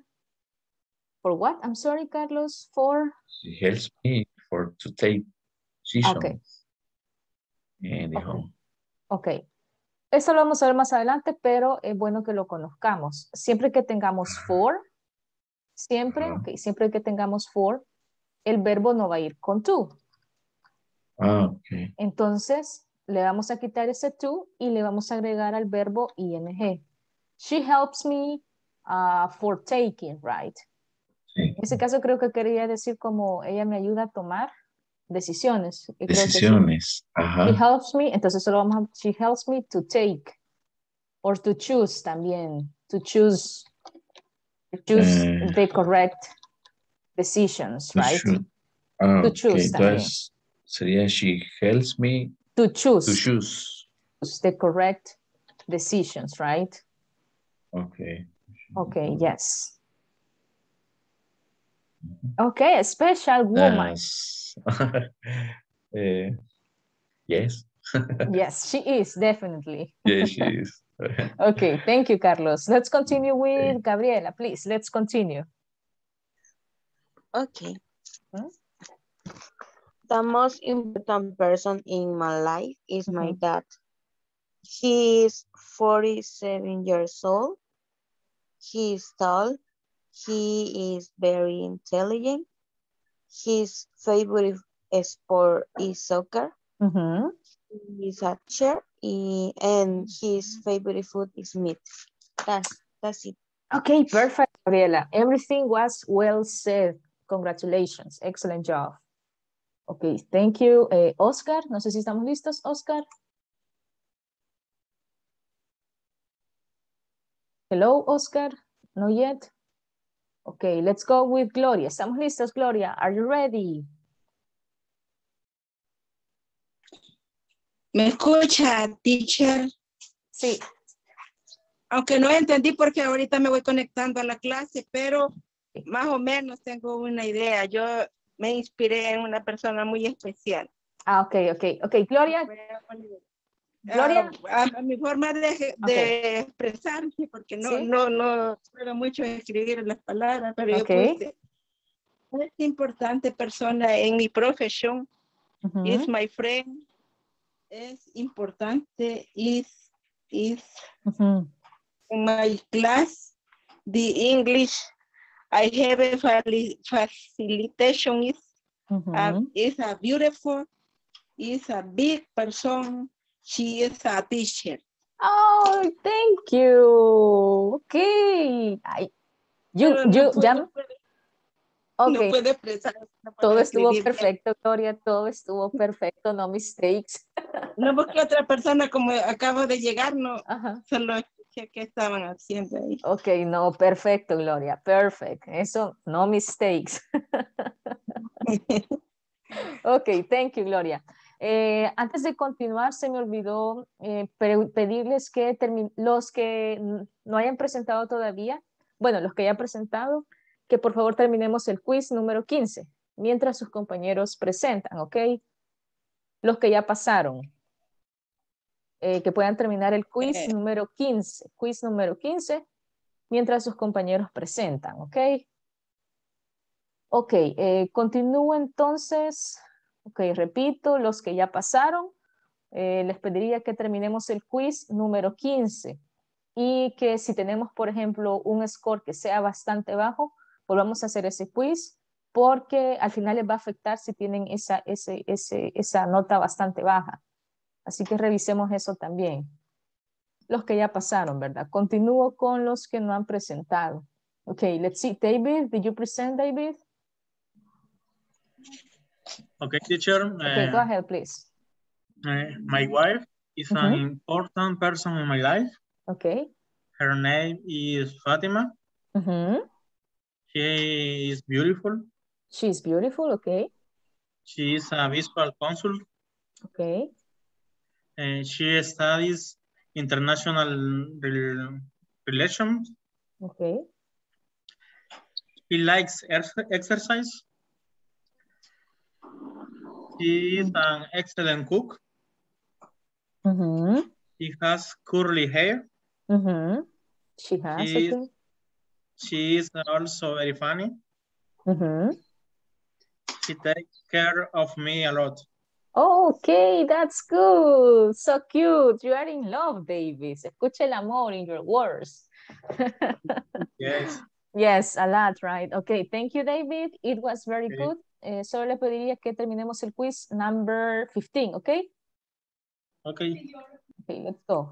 for what? I'm sorry, Carlos, for? She helps me for to take decisions okay. in the okay. home. Okay. Esto lo vamos a ver más adelante, pero es bueno que lo conozcamos. Siempre que tengamos for, siempre, uh-huh. okay, siempre que tengamos for, el verbo no va a ir con to. Ah, okay. Entonces, le vamos a quitar ese to y le vamos a agregar al verbo ing. She helps me uh, for taking, right? Sí. En ese caso creo que quería decir como ella me ayuda a tomar decisiones. Decisiones, ajá. She helps me, entonces solo vamos a, she helps me to take, or to choose también, to choose, to choose eh, the correct decisions, to right? Choose. Ah, to choose okay. también. Entonces, sería she helps me to choose. To choose. The correct decisions, right? Okay. Okay, yes. Okay, a special woman. Nice. uh, yes. Yes, she is, definitely. Yes, she is. Okay, thank you, Carlos. Let's continue with Gabriela, please. Let's continue. Okay. Hmm? The most important person in my life is mm-hmm. my dad. He is forty-seven years old. He is tall. He is very intelligent. His favorite sport is soccer. Mm-hmm. He is a chef, and his favorite food is meat. That's, that's it. Okay, perfect, Gabriela. Everything was well said. Congratulations. Excellent job. Okay, thank you. Eh, Oscar, no sé si estamos listos, Oscar. Hello, Oscar. No yet. Okay, let's go with Gloria. Estamos listos, Gloria. Are you ready? ¿Me escucha, teacher? Sí. Aunque no entendí porque ahorita me voy conectando a la clase, pero más o menos tengo una idea. Yo me inspiré en una persona muy especial. Ah, ok, ok. Ok, Gloria. Gloria. A, a mi forma de, de okay. expresarme, porque no, ¿sí? no, no suelo mucho escribir las palabras, pero okay. yo puse, una importante persona en mi profesión, uh-huh. is my friend, es importante, is, is, uh-huh. in my class, the English, I have a facilitation, is, uh-huh. uh, is a beautiful, is a big person. She is a teacher. Oh, thank you. Okay. Ay, you, no you, puede, ya... no puede, okay. No puede expresar. No puede todo escribir. Estuvo perfecto, Gloria. Todo estuvo perfecto. No mistakes. No porque otra persona como acabo de llegar, no. Ajá. Solo escuché qué estaban haciendo ahí. Ok, no, perfecto, Gloria. Perfect. Eso, no mistakes. Ok, thank you, Gloria. Eh, antes de continuar, se me olvidó eh, pedirles que los que no hayan presentado todavía, bueno, los que hayan presentado, que por favor terminemos el quiz número quince, mientras sus compañeros presentan, ¿ok? Los que ya pasaron, eh, que puedan terminar el quiz okay. número quince, quiz número quince, mientras sus compañeros presentan, ¿ok? Ok, eh, continúo entonces... Ok, repito, los que ya pasaron, eh, les pediría que terminemos el quiz número quince y que si tenemos, por ejemplo, un score que sea bastante bajo, volvamos a hacer ese quiz porque al final les va a afectar si tienen esa, ese, ese, esa nota bastante baja. Así que revisemos eso también. Los que ya pasaron, ¿verdad? Continúo con los que no han presentado. Ok, let's see. David, did you present, David? Okay, teacher. Okay, uh, go ahead, please. Uh, my wife is mm-hmm. an important person in my life. Okay. Her name is Fatima. Mm-hmm. She is beautiful. She is beautiful, okay. She is a visual consul. Okay. Uh, she studies international rel- relations. Okay. She likes ex- exercise. She is an excellent cook. Mm-hmm. She has curly hair. Mm-hmm. She has. She is, okay. She is also very funny. Mm-hmm. She takes care of me a lot. Okay, that's good. So cute. You are in love, Davis. Escucha el amor in your words. Yes. Yes, a lot, right? Okay, thank you, David. It was very okay. good. Eh, solo le pediría que terminemos el quiz number fifteen, ¿ok? Ok. Ok, let's go.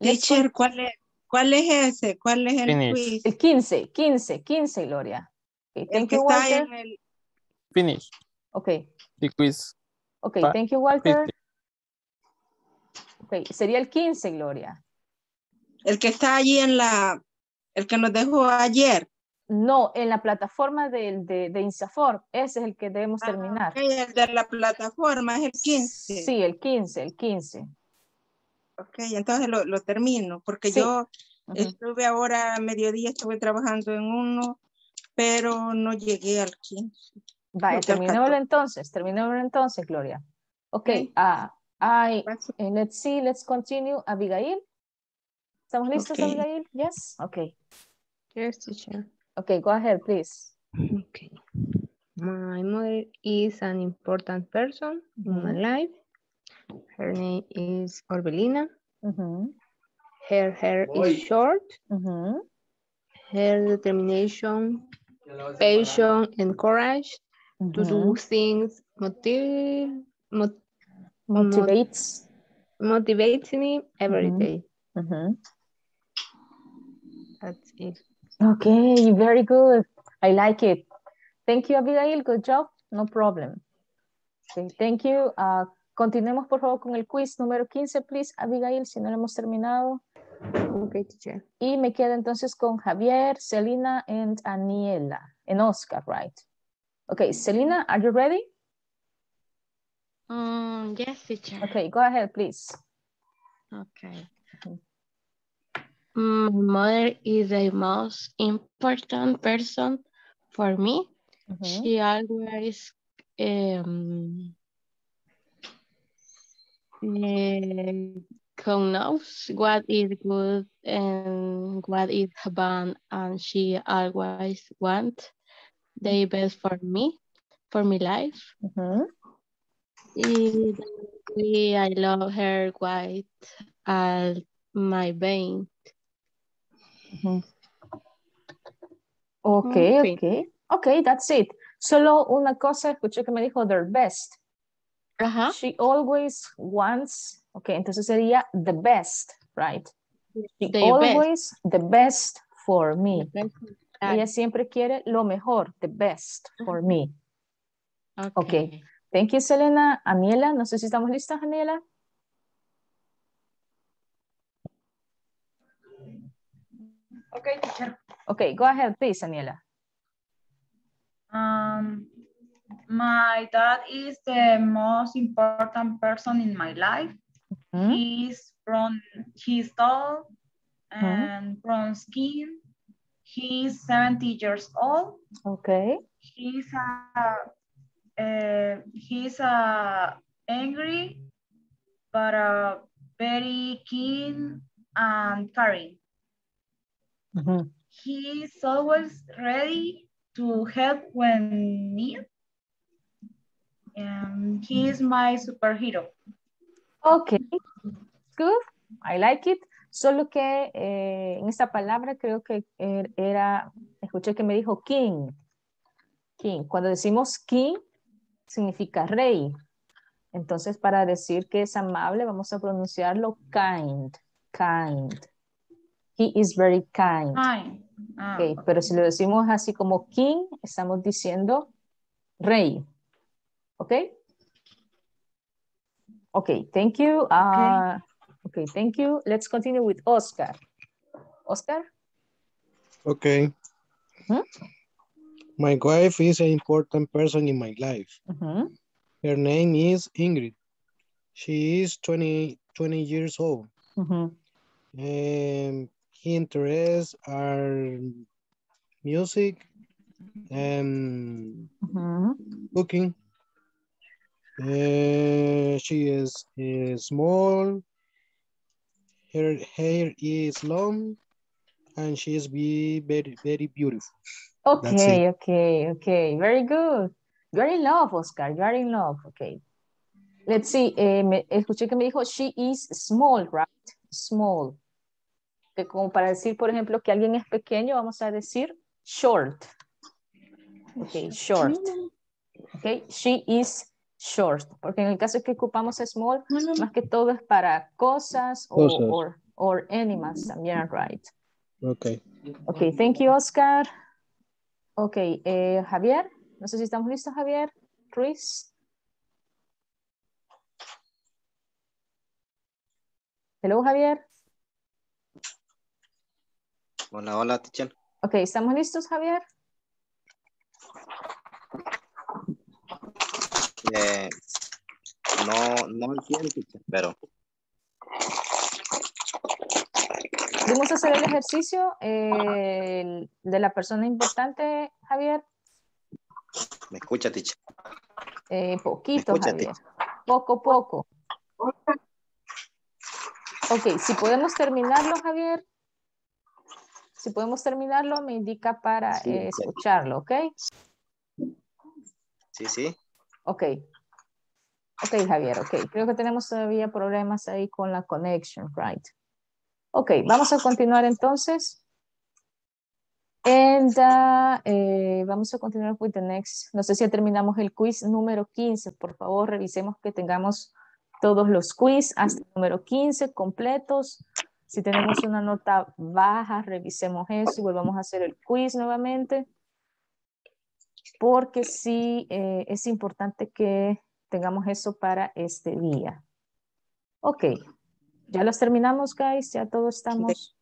Let's Teacher, go. ¿Cuál, es, ¿cuál es ese? ¿Cuál es el Finish. Quiz? El quince, quince, quince, Gloria. Okay, el que you, está Walter. En el... Finish. Ok. The quiz. Ok, pa thank you, Walter. fifty. Ok, sería el quince, Gloria. El que está allí en la... El que nos dejó ayer. No, en la plataforma de, de, de Insafor. Ese es el que debemos ah, terminar. Okay, el de la plataforma es el quince. Sí, el quince, el quince. Ok, entonces lo, lo termino. Porque sí. yo uh-huh. estuve ahora a mediodía, estuve trabajando en uno, pero no llegué al quince. Vale, terminémoslo entonces, terminémoslo entonces, Gloria. Ok, sí. uh, I, uh, let's see, let's continue. Abigail. ¿Estamos listos, okay. Abigail? Yes? Ok. Yes, teacher. Ok, go ahead, please. Ok. My mother is an important person mm-hmm. in my life. Her name is Orbelina. Mm-hmm. Her hair Boy. is short. Mm-hmm. Her determination, passion, and courage mm-hmm. to do things motiv mot motivates. Mot motivates me every mm-hmm. day. Mm-hmm. That's it. Okay, very good. I like it. Thank you, Abigail. Good job. No problem. Okay, thank you. Uh, continuemos, por favor, con el quiz número quince, please, Abigail, si no lo hemos terminado. Okay, teacher. Y me quedo entonces con Javier, Selena, and Aniela, and Oscar, right? Okay, Selena, are you ready? Um, yes, teacher. Okay, go ahead, please. Okay. My mother is the most important person for me. Mm-hmm. She always um, uh, knows what is good and what is bad, and she always wants the best for me, for my life. Mm-hmm. I love her quite at my vein. Mm-hmm. Okay, okay, okay, okay, that's it. Solo una cosa escuché que me dijo their best. Uh-huh. She always wants, okay, entonces sería the best, right? She the always best. The best for me. Best. Ella siempre quiere lo mejor, the best for me. Okay. Okay. Thank you, Selena. Aniela, no sé si estamos listas, Aniela. Okay, teacher. Okay, go ahead, please, Aniela. Um, my dad is the most important person in my life. Mm-hmm. He's from, he's tall mm-hmm. and brown skin. He's seventy years old. Okay. He's a, uh, he's a angry, but a very keen and caring. Mm-hmm. He is always ready to help when needed. Um, he is my superhero. Okay, good. I like it. Solo que eh, en esta palabra creo que era, escuché que me dijo king. King. Cuando decimos king, significa rey. Entonces, para decir que es amable, vamos a pronunciarlo kind. Kind. He is very kind. Kind. Ah, okay, okay. Pero si lo decimos así como king, estamos diciendo rey. ¿Ok? Ok, thank you. Uh, okay. ok, thank you. Let's continue with Oscar. Oscar? Ok. Hmm? My wife is an important person in my life. Uh-huh. Her name is Ingrid. She is twenty, twenty years old. Uh-huh. Um, interests are music and mm-hmm. cooking. Uh, she is, is small, her hair is long, and she is be very, very beautiful. Okay, okay, okay. Very good. You're in love, Oscar. You're in love. Okay. Let's see. Eh, me, escuché que me dijo, she is small, right? Small. Que como para decir, por ejemplo, que alguien es pequeño, vamos a decir short. Okay, short. Okay, she is short. Porque en el caso que ocupamos small, más que todo es para cosas o or, or animals también, right? Okay. Okay, thank you, Oscar. Okay, eh, Javier. No sé si estamos listos, Javier. Ruiz. Hello, Javier. Hola, hola, teacher. Ok, ¿estamos listos, Javier? Eh, no, no entiendo, teacher, pero... Vamos a hacer el ejercicio eh, de la persona importante, Javier. ¿Me escucha, teacher? Eh, poquito, escucha, Javier. Teacher. Poco, poco. Ok, si podemos terminarlo, Javier. Si podemos terminarlo, me indica para sí, eh, escucharlo, ¿ok? Sí, sí. Ok. Ok, Javier, ok. Creo que tenemos todavía problemas ahí con la conexión, right? Ok, vamos a continuar entonces. And, uh, eh, vamos a continuar with the next. No sé si ya terminamos el quiz número quince. Por favor, revisemos que tengamos todos los quiz hasta el número quince completos. Si tenemos una nota baja, revisemos eso y volvamos a hacer el quiz nuevamente. Porque sí, eh, es importante que tengamos eso para este día. Ok. Ya los terminamos, guys. Ya todos estamos...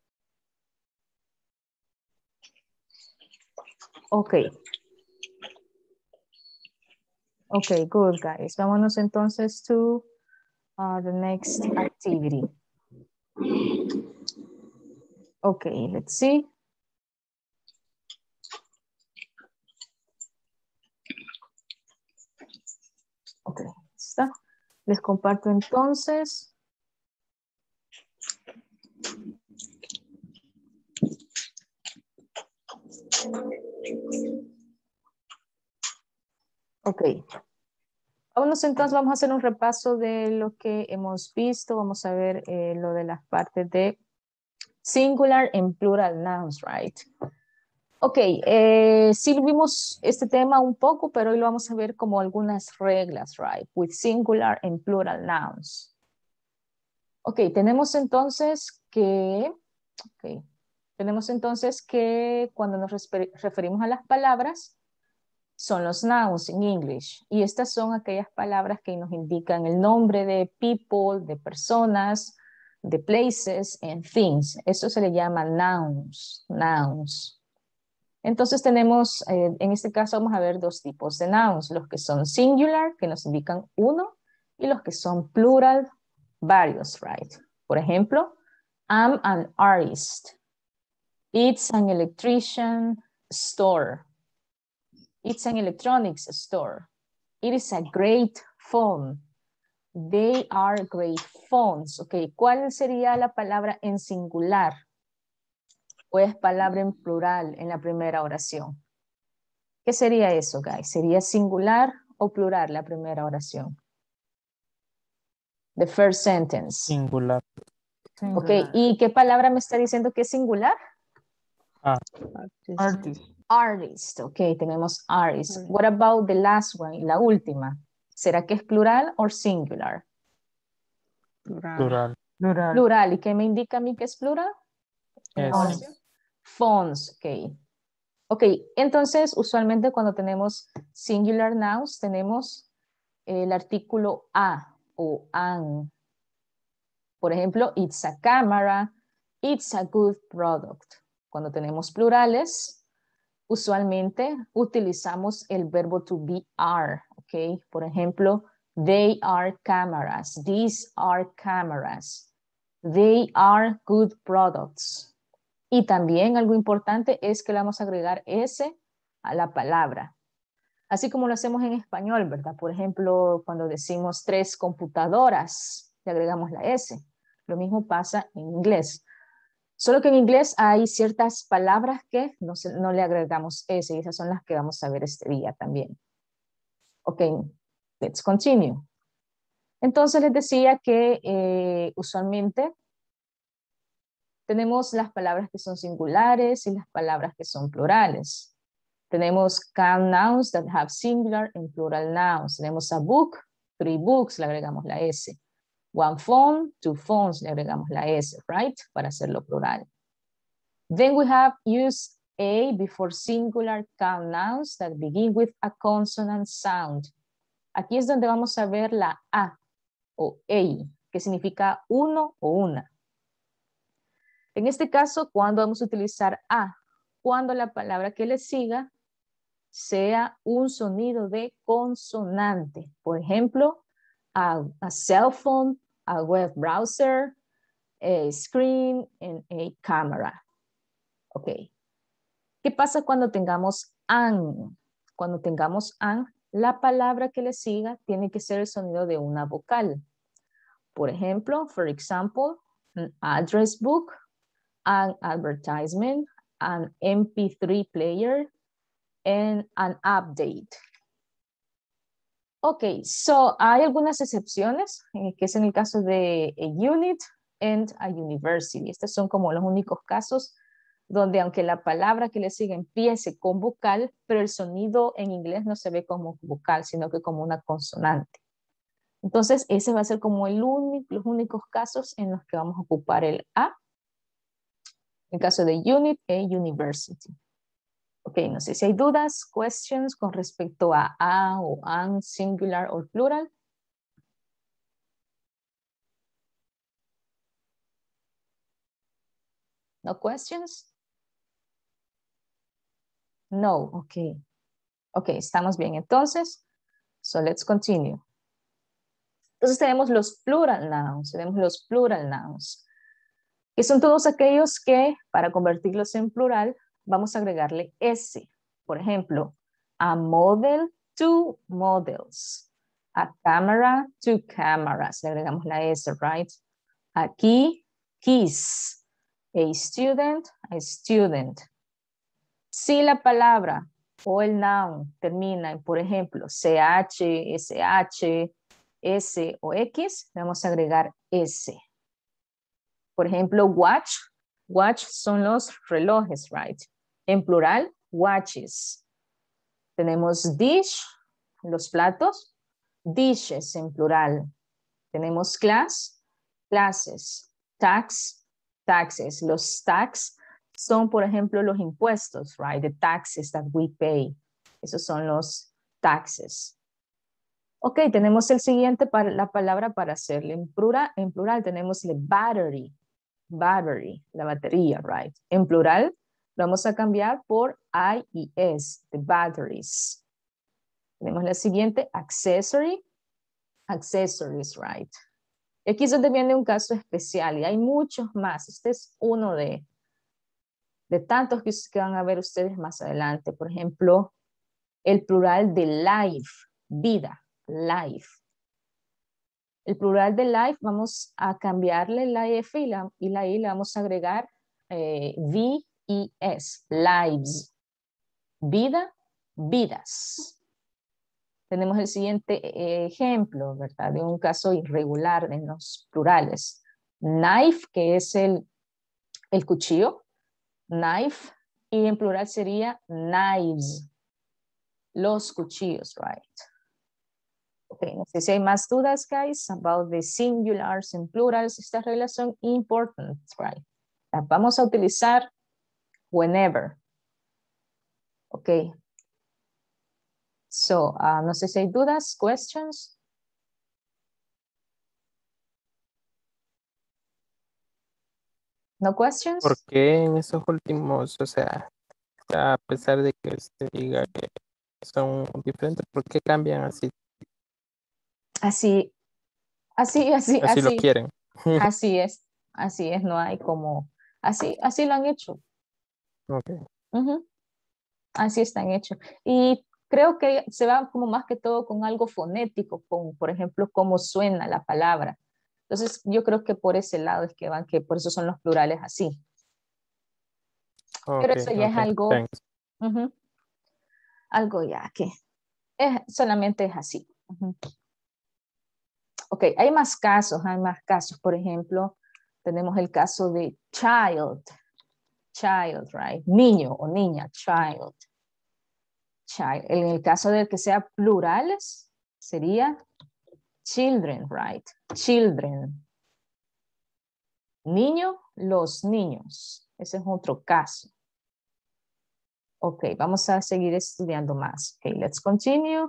Ok. Ok, good, guys. Vámonos entonces to uh, the next activity. Ok, let's see. Ok, está. Les comparto entonces. Ok, vámonos entonces, vamos a hacer un repaso de lo que hemos visto. Vamos a ver eh, lo de las partes de singular en plural nouns, right? Ok, eh, sí vimos este tema un poco, pero hoy lo vamos a ver como algunas reglas, right? With singular and plural nouns. Ok, tenemos entonces que... Okay. Tenemos entonces que cuando nos referimos a las palabras, son los nouns en English. Y estas son aquellas palabras que nos indican el nombre de people, de personas, de places, and things. Eso se le llama nouns, nouns. Entonces tenemos, eh, en este caso vamos a ver dos tipos de nouns. Los que son singular, que nos indican uno, y los que son plural, varios, right? Por ejemplo, I'm an artist. It's an electrician store. It's an electronics store. It is a great phone. They are great phones. Ok, ¿cuál sería la palabra en singular? ¿O es palabra en plural en la primera oración? ¿Qué sería eso, guys? ¿Sería singular o plural la primera oración? The first sentence. Singular. Ok, ¿y qué palabra me está diciendo que es singular? Artist. Artist. Artist. Ok, tenemos artist. What about the last one? La última. ¿Será que es plural o singular? Plural. Plural. Plural. Plural. ¿Y qué me indica a mí que es plural? Yes. Phones. Ok. Ok, entonces usualmente cuando tenemos singular nouns tenemos el artículo a o an. Por ejemplo, it's a camera, it's a good product. Cuando tenemos plurales, usualmente utilizamos el verbo to be are, ¿ok? Por ejemplo, they are cameras, these are cameras, they are good products. Y también algo importante es que le vamos a agregar S a la palabra. Así como lo hacemos en español, ¿verdad? Por ejemplo, cuando decimos tres computadoras, le agregamos la S. Lo mismo pasa en inglés. Solo que en inglés hay ciertas palabras que no, no le agregamos S, y esas son las que vamos a ver este día también. Ok, let's continue. Entonces les decía que eh, usualmente tenemos las palabras que son singulares y las palabras que son plurales. Tenemos can nouns that have singular and plural nouns. Tenemos a book, three books, le agregamos la S. One phone, two phones, le agregamos la S, right? Para hacerlo plural. Then we have use a before singular can nouns that begin with a consonant sound. Aquí es donde vamos a ver la A o EI, que significa uno o una. En este caso, ¿cuándo vamos a utilizar A? Cuando la palabra que le siga sea un sonido de consonante. Por ejemplo, a, a cell phone, a web browser, a screen, and a camera. Ok. ¿Qué pasa cuando tengamos an? Cuando tengamos an, la palabra que le siga tiene que ser el sonido de una vocal. Por ejemplo, for example, an address book, an advertisement, an M P three player, and an update. Ok, so hay algunas excepciones, eh, que es en el caso de a unit and a university. Estos son como los únicos casos donde aunque la palabra que le sigue empiece con vocal, pero el sonido en inglés no se ve como vocal, sino que como una consonante. Entonces ese va a ser como el único, los únicos casos en los que vamos a ocupar el A. En caso de unit e university. Ok, no sé si hay dudas, questions con respecto a a o an, singular o plural. No questions? No, ok. Ok, estamos bien entonces. So let's continue. Entonces tenemos los plural nouns, tenemos los plural nouns. que son todos aquellos que, para convertirlos en plural, vamos a agregarle S. Por ejemplo, a model, two models. A camera, two cameras. Le agregamos la S, right? A key, keys. A student, a student. Si la palabra o el noun termina en, por ejemplo, C H, S H, S o X, le vamos a agregar S. Por ejemplo, watch, watch son los relojes, right? En plural, watches. Tenemos dish, los platos, dishes en plural. Tenemos class, classes. Tax, taxes. Los tax son, por ejemplo, los impuestos, right? The taxes that we pay. Esos son los taxes. Ok, tenemos el siguiente, para la palabra para hacerle en plural. En plural tenemos el battery. Battery, la batería, right? En plural lo vamos a cambiar por I y S, the batteries. Tenemos la siguiente, accessory, accessories, right? Aquí es donde viene un caso especial y hay muchos más. Este es uno de, de tantos que, que van a ver ustedes más adelante. Por ejemplo, el plural de life, vida, life. El plural de life, vamos a cambiarle la F y la, y la I, le vamos a agregar eh, V y S, lives. Vida, vidas. Tenemos el siguiente ejemplo, ¿verdad? De un caso irregular en los plurales. Knife, que es el, el cuchillo, knife, y en plural sería knives, los cuchillos, right? Okay, no sé si hay más dudas, guys, about the singulars and plurals. Estas reglas son important, right? Las vamos a utilizar whenever. Ok. So, uh, no sé si hay dudas, questions. No questions. ¿Por qué en esos últimos, o sea, a pesar de que se diga que son diferentes, ¿por qué cambian así? Así, así, así, así. Así lo quieren. Así es, así es, no hay como, así, así lo han hecho. Ok. Uh-huh. Así están hechos. Y creo que se va como más que todo con algo fonético, con, por ejemplo, cómo suena la palabra. Entonces, yo creo que por ese lado es que van, que por eso son los plurales así. Okay, pero eso ya okay, es algo, uh-huh, algo ya que es, solamente es así. Uh-huh. Ok, hay más casos, hay más casos. Por ejemplo, tenemos el caso de child, child, right? Niño o niña, child. Child. En el caso de que sea plurales, sería children, right? Children. Niño, los niños. Ese es otro caso. Ok, vamos a seguir estudiando más. Ok, let's continue.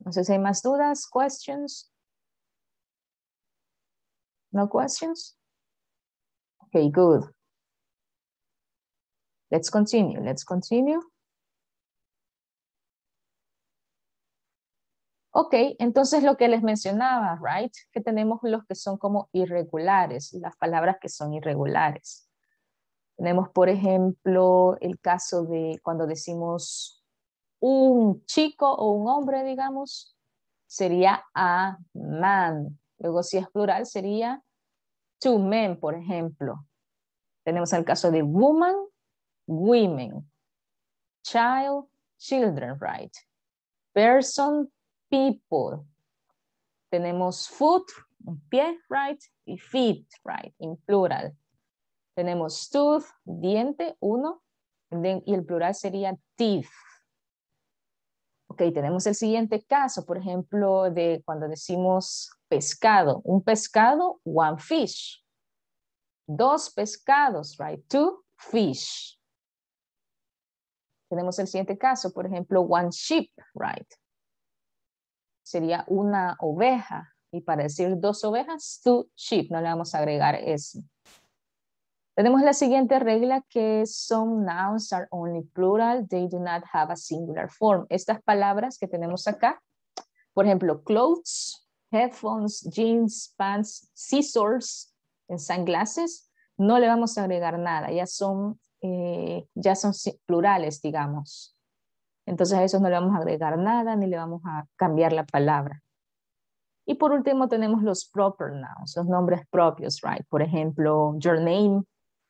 No sé si hay más dudas, questions. No questions? Ok, good. Let's continue, let's continue. Ok, entonces lo que les mencionaba, right, que tenemos los que son como irregulares, las palabras que son irregulares. Tenemos, por ejemplo, el caso de cuando decimos un chico o un hombre, digamos, sería a man. Luego, si es plural, sería two men, por ejemplo. Tenemos el caso de woman, women. Child, children, right. Person, people. Tenemos foot, un pie, right, y feet, right, en plural. Tenemos tooth, diente, uno, y el plural sería teeth. Ok, tenemos el siguiente caso, por ejemplo, de cuando decimos pescado. Un pescado, one fish. Dos pescados, right, two fish. Tenemos el siguiente caso, por ejemplo, one sheep, right. Sería una oveja. Y para decir dos ovejas, two sheep. No le vamos a agregar eso. Tenemos la siguiente regla que some nouns are only plural. They do not have a singular form. Estas palabras que tenemos acá. Por ejemplo, clothes, headphones, jeans, pants, scissors, sunglasses. No le vamos a agregar nada. Ya son, eh, ya son plurales, digamos. Entonces a esos no le vamos a agregar nada ni le vamos a cambiar la palabra. Y por último tenemos los proper nouns, los nombres propios, right? Por ejemplo, your name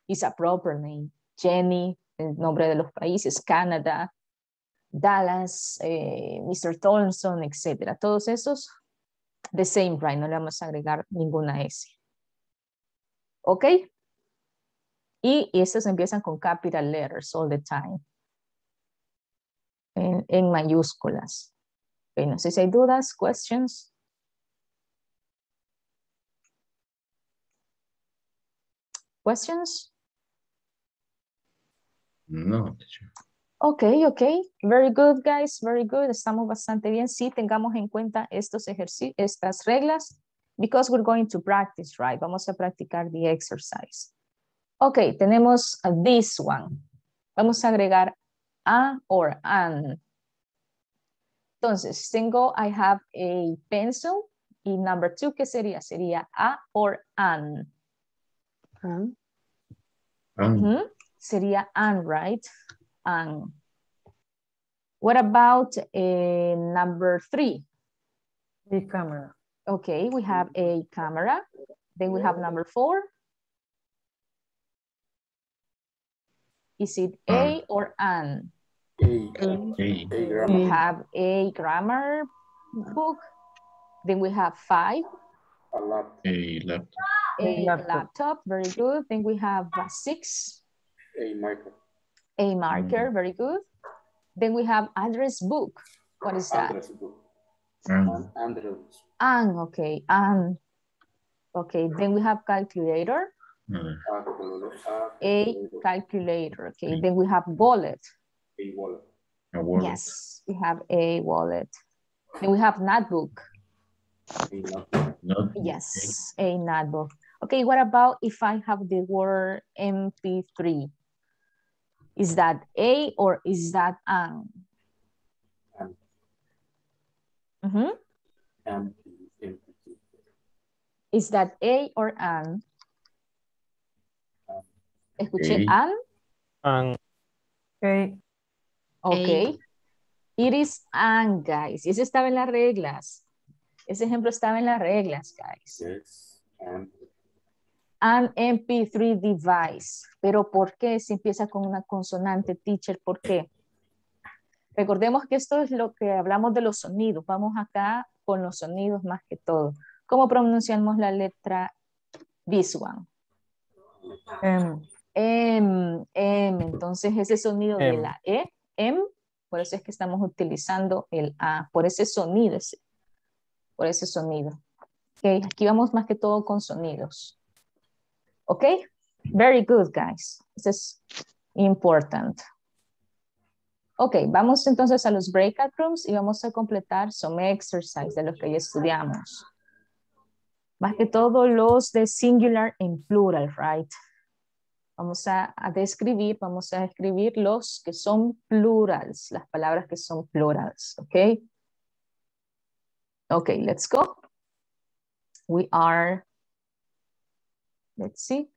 is a proper name. Jenny, el nombre de los países, Canadá, Dallas, eh, mister Thompson, etcétera. Todos esos, the same, right? No le vamos a agregar ninguna S. ¿Ok? Y estos empiezan con capital letters all the time. En, en mayúsculas. Okay, no sé si hay dudas, questions. Questions? No. Ok, ok. Very good, guys. Very good. Estamos bastante bien. Sí, tengamos en cuenta estos ejercicios, estas reglas, because we're going to practice, right? Vamos a practicar the exercise. Ok, tenemos this one. Vamos a agregar a or an. Entonces, tengo, I have a pencil. Y number two, ¿qué sería? Sería a or an. An. An. Uh-huh. Sería an, right? An. What about uh, number three? The camera. Okay, we have a camera. Then we have number four. Is it a um, or an? A, a, a we have a grammar book. Then we have five. A laptop. A laptop. A laptop, very good. Then we have six. A marker. A marker, mm. Very good. Then we have address book. What is that? Address book. Um. An, okay, an. Okay, then we have calculator. Mm. A calculator, okay. A. Then we have wallet. A wallet. A wallet. Yes, we have a wallet. Then we have notebook. A notebook. Notebook. Yes, a notebook. Okay, what about if I have the word M P three? Is that a or is that an? Um, mm-hmm. um, M P three. Is that a or an? Um, Escuché a. An. An. Okay. Okay. It is and, guys. Ese estaba en las reglas. Ese ejemplo estaba en las reglas, guys. Yes, and. An M P three device. Pero ¿por qué si empieza con una consonante, teacher? ¿Por qué? Recordemos que esto es lo que hablamos de los sonidos. Vamos acá con los sonidos más que todo. ¿Cómo pronunciamos la letra this one? M. M. M. Entonces ese sonido M. de la E, M. Por eso es que estamos utilizando el A, por ese sonido, ese, por ese sonido. Okay, aquí vamos más que todo con sonidos. Ok, very good, guys. This is important. Ok, vamos entonces a los breakout rooms y vamos a completar some exercise de los que ya estudiamos. Más que todo los de singular en plural, right? Vamos a, a describir, vamos a escribir los que son plurals, las palabras que son plurals, ¿ok? Ok, let's go. We are, let's see.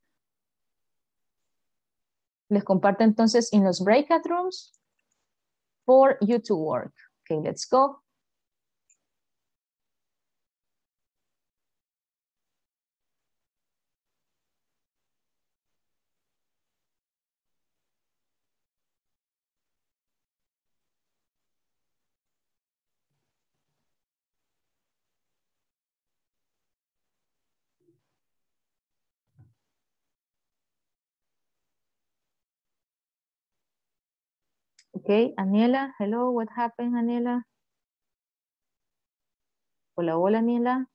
Les comparto entonces en los breakout rooms for you to work. Ok, let's go. Okay, Aniela, hello, what happened, Aniela? Hola, hola, Aniela.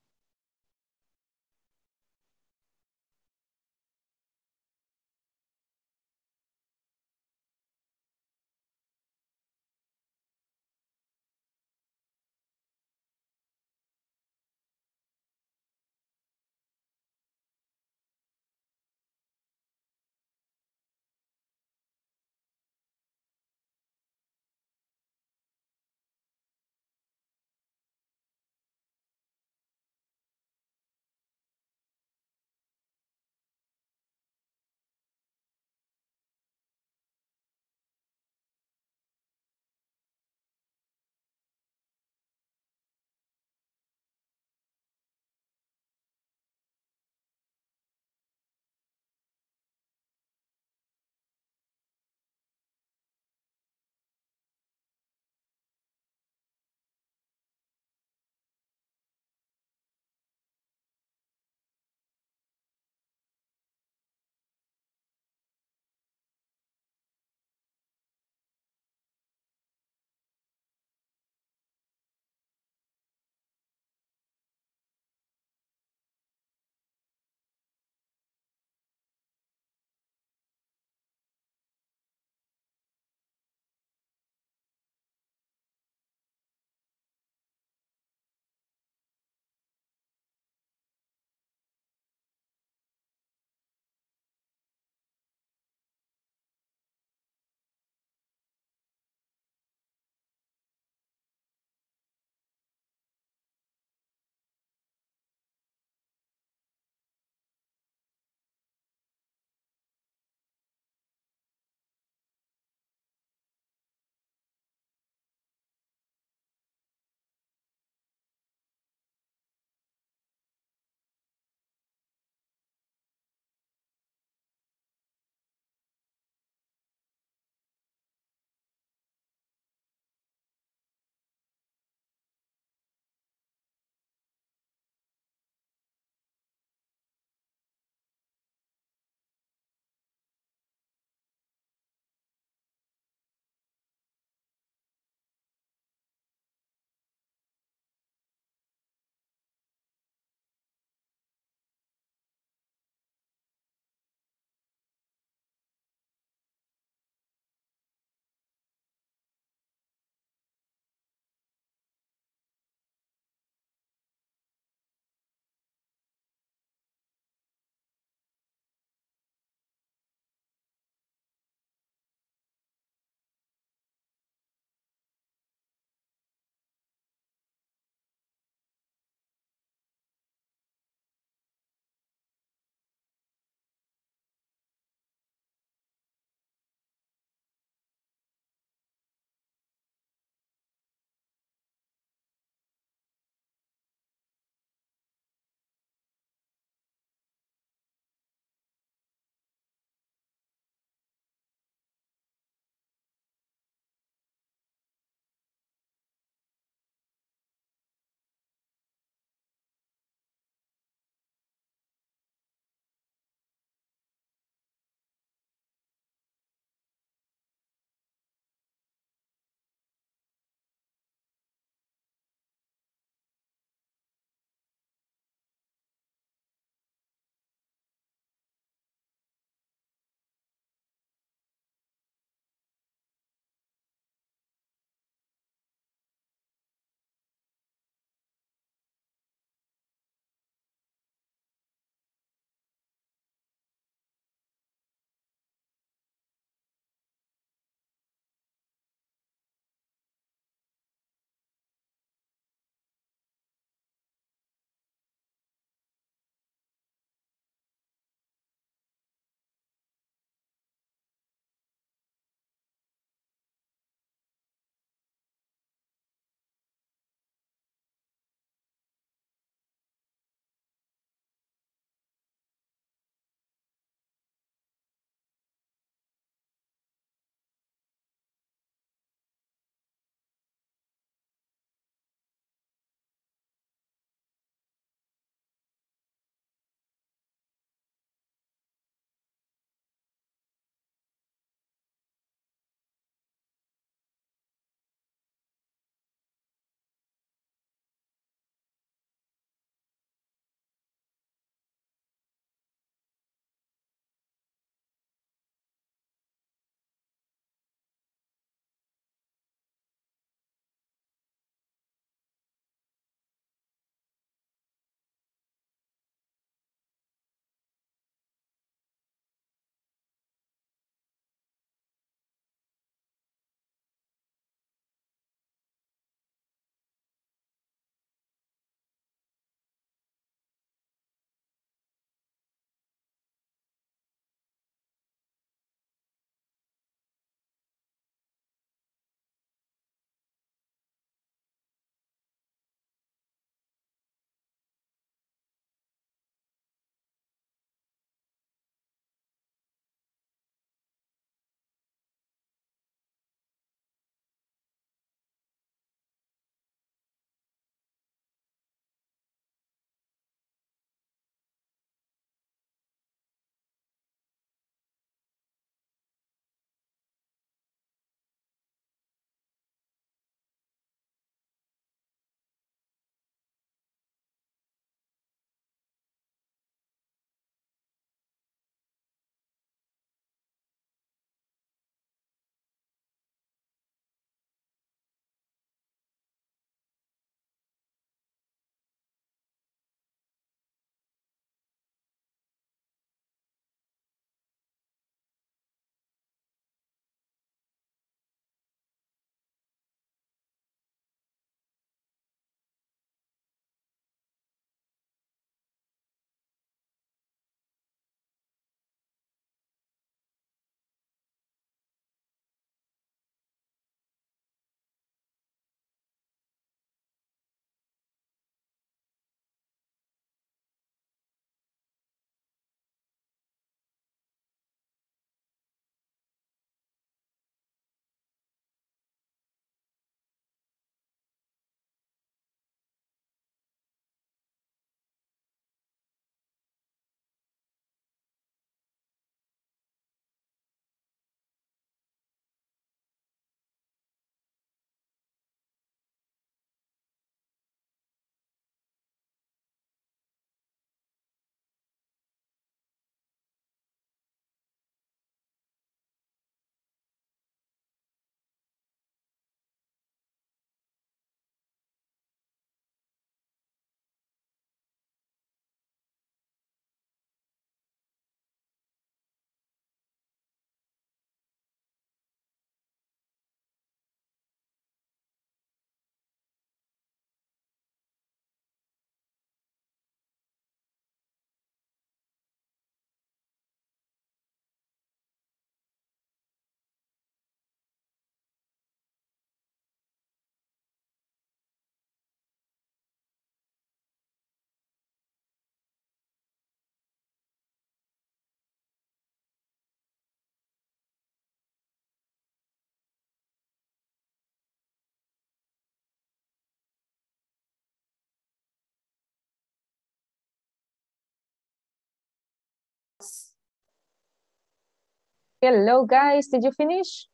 Hello, guys. Did you finish?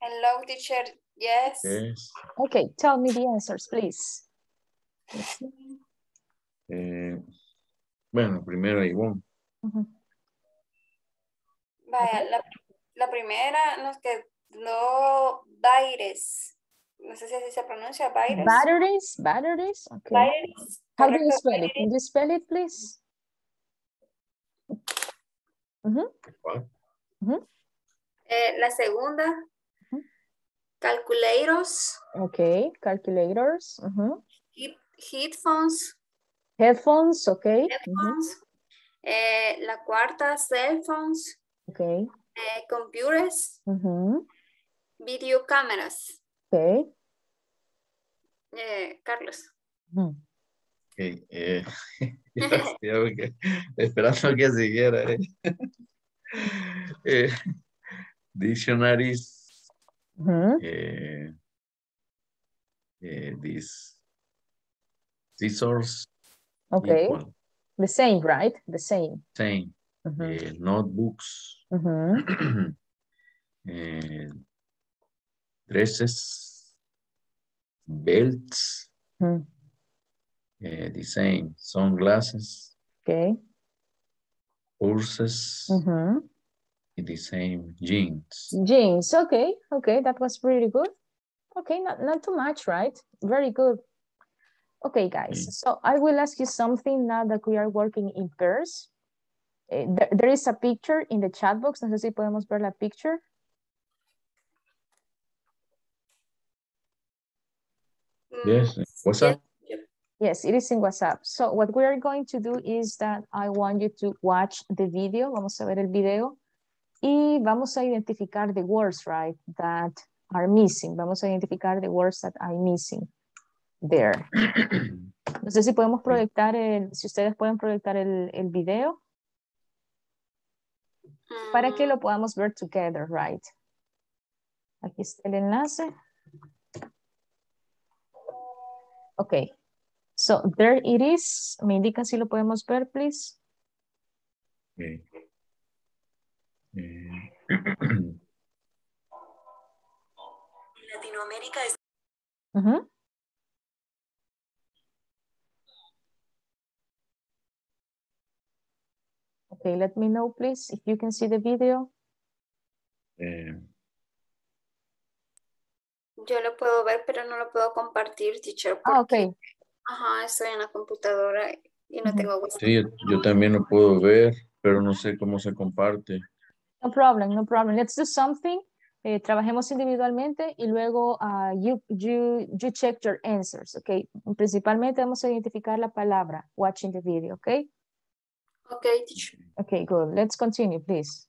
Hello, teacher. Yes. Yes. Okay, tell me the answers, please. Eh, bueno, primero, Ivonne. Uh-huh. Vaya, okay. la, la primera nos quedó Baires. No sé si así se pronuncia, Baires. Batteries, batteries. Okay. Baires. How do you spell it? Can you spell it, please? Uh-huh. Uh-huh. Eh, la segunda, uh-huh. calculators. Okay, calculators. Uh-huh. He headphones. Headphones, okay. Headphones. Uh-huh. eh, la cuarta, cell phones. Okay. Eh, computers. Uh-huh. Video cameras. Okay. Eh, Carlos. Uh-huh. Okay, eh, que, esperando que siguiera. Eh. eh, dictionaries. Uh-huh. eh, eh, these scissors. Okay. Equal. The same, right? The same. Same. Uh-huh. eh, notebooks. Uh-huh. eh, dresses. Belts. Uh-huh. Eh, design, sunglasses, okay, purses, uh-huh. the same jeans. Jeans, okay, okay, that was pretty good. Okay, not, not too much, right? Very good. Okay, guys, mm. so I will ask you something now that we are working in pairs. Eh, th there is a picture in the chat box. No sé si podemos ver la picture. Yes, what's up? Yes, it is in WhatsApp. So what we are going to do is that I want you to watch the video. Vamos a ver el video. Y vamos a identificar the words, right, that are missing. Vamos a identificar the words that are missing there. No sé si podemos proyectar, el, si ustedes pueden proyectar el, el video. Para que lo podamos ver together, right. Aquí está el enlace. Okay. So there it is. Me indican si lo podemos ver, please. Okay. Eh. Latinoamérica es. Uh-huh. Okay, let me know, please, if you can see the video. Eh. Yo lo puedo ver, pero no lo puedo compartir, teacher. Porque... Ah, okay. Ajá, estoy en la computadora y no tengo WhatsApp. Sí, yo, yo también lo puedo ver, pero no sé cómo se comparte. No problem, no problem. Let's do something. Eh, trabajemos individualmente y luego uh, you, you, you check your answers, ¿ok? Principalmente vamos a identificar la palabra watching the video, ¿ok? Ok, teacher. Ok, good. Let's continue, please.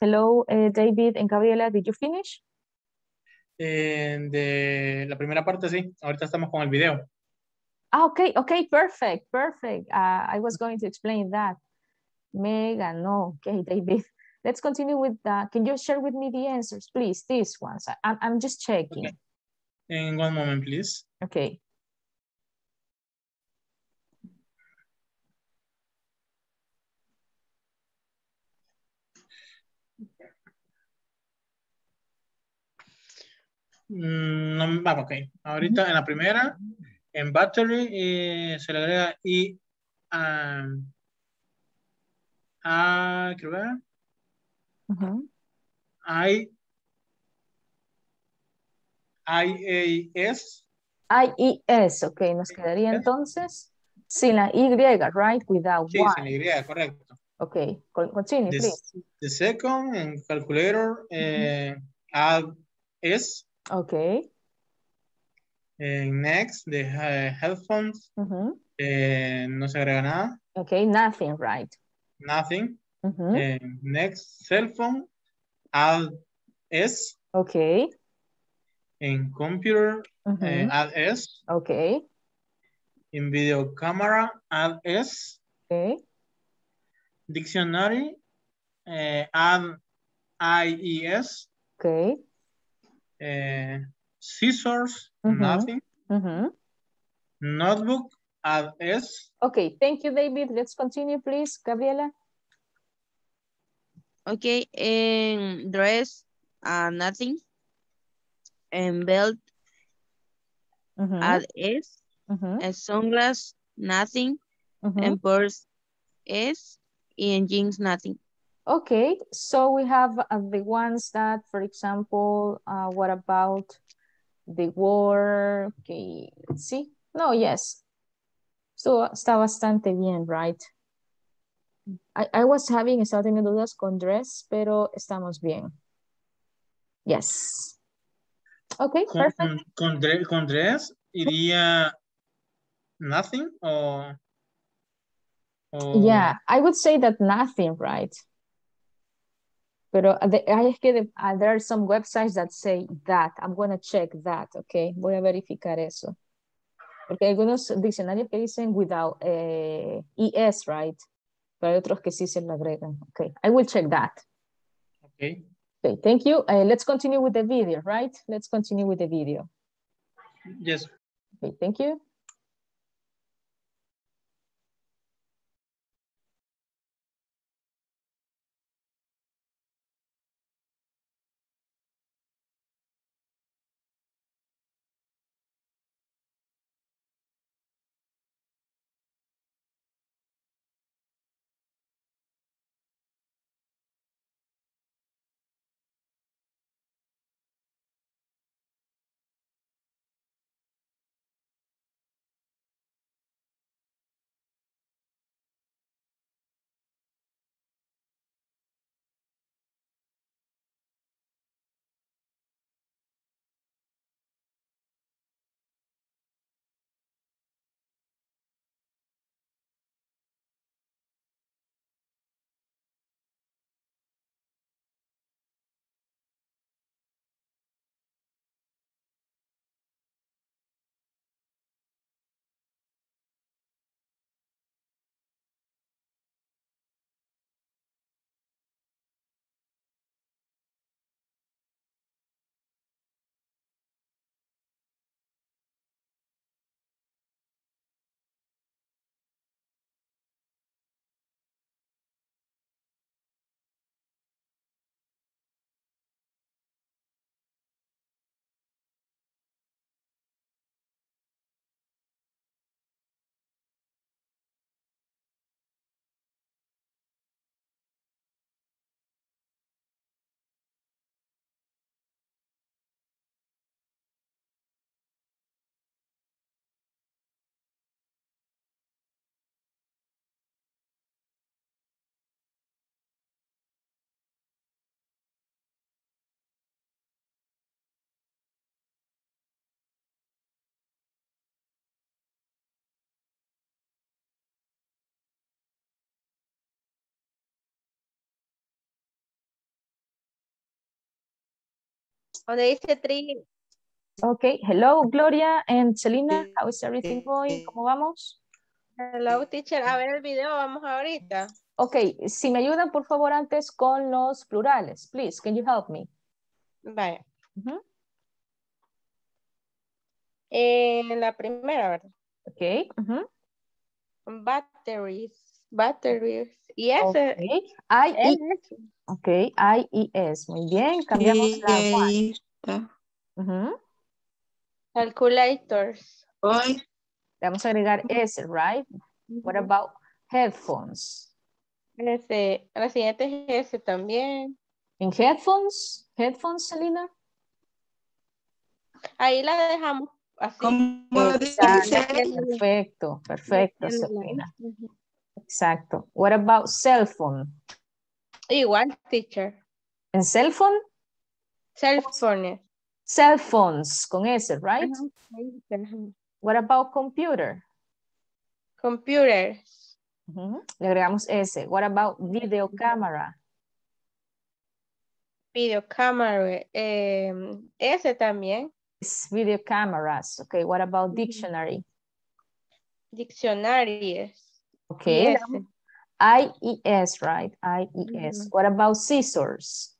Hello, uh, David and Gabriela, did you finish? Eh, de la primera parte, sí. Ahorita estamos con el video. Ah, ok, ok, perfect, perfect. Uh, I was going to explain that. Mega, no, okay, David. Let's continue with that. Can you share with me the answers, please? These ones, I'm, I'm just checking. Okay. In one moment, please. Okay. No, vamos, ok. Ahorita uh-huh. en la primera, en battery, eh, se le agrega I um, a, creo que uh-huh. I, I, A, S. I, E, S, ok. Nos quedaría entonces sin la Y, right? Without sí, Y. Sin la Y, correcto. Ok, continue, the, please. The second, en calculator, eh, uh-huh. A, S. Okay. And next, the uh, headphones. Mm-hmm. eh, no se agrega nada. Okay, nothing, right? Nothing. Mm-hmm. eh, next, cell phone. Add S. Okay. And computer. Mm-hmm. eh, add S. Okay. In video camera. Add S. Okay. Dictionary. Eh, add I E S. Okay. Eh, scissors, mm-hmm. nothing. Mm-hmm. Notebook, add S. Okay, thank you, David. Let's continue, please, Gabriela. Okay, and dress, uh, nothing. And belt, mm-hmm. add S. Mm-hmm. And sunglass, nothing. Mm-hmm. And purse, S. And jeans, nothing. Okay, so we have uh, the ones that, for example, uh, what about the war? Okay, let's see. No, yes. So está bastante bien, right? I, I was having, estaba teniendo dudas con dress, pero estamos bien. Yes. Okay, con, perfect. Con, con dress iría nothing or, or... Yeah, I would say that nothing, right? Pero hay que de, uh, there are some websites that say that. I'm going to check that, okay? Voy a verificar eso. Porque hay algunos diccionarios que dicen without eh, E S, right? Pero hay otros que sí se lo agregan. Okay, I will check that. Okay. Okay, thank you. Uh, let's continue with the video, right? Let's continue with the video. Yes. Okay, thank you. Donde dice tri. Okay, hello Gloria and Selena, how is everything going? ¿Cómo vamos? Hello teacher, a ver el video, vamos ahorita. Okay, si me ayudan por favor antes con los plurales, please, can you help me? Vaya. Uh-huh. En la primera, ¿verdad? Okay. Uh-huh. Batteries, batteries, yes. Okay, I Ok, I y S. Muy bien, cambiamos okay, la one. Uh-huh. Calculators. Hoy. Le vamos a agregar S, right? Uh-huh. What about headphones? Ese, la siguiente es S también. ¿En headphones? ¿Headphones, Selena? Ahí la dejamos así. ¿Cómo dice? Perfecto, perfecto, Selena. Uh-huh. Exacto. What about cell phone? Igual, teacher. ¿En cell phone? Cell phone. Cell phones, con S, right? Uh-huh. What about computer? Computers. Uh-huh. Le agregamos S. What about video camera? Video camera. Eh, S también. It's video cameras. Okay, what about dictionary? Diccionaries. Okay. Yes. I E S, right? I E S. Mm-hmm. What about scissors?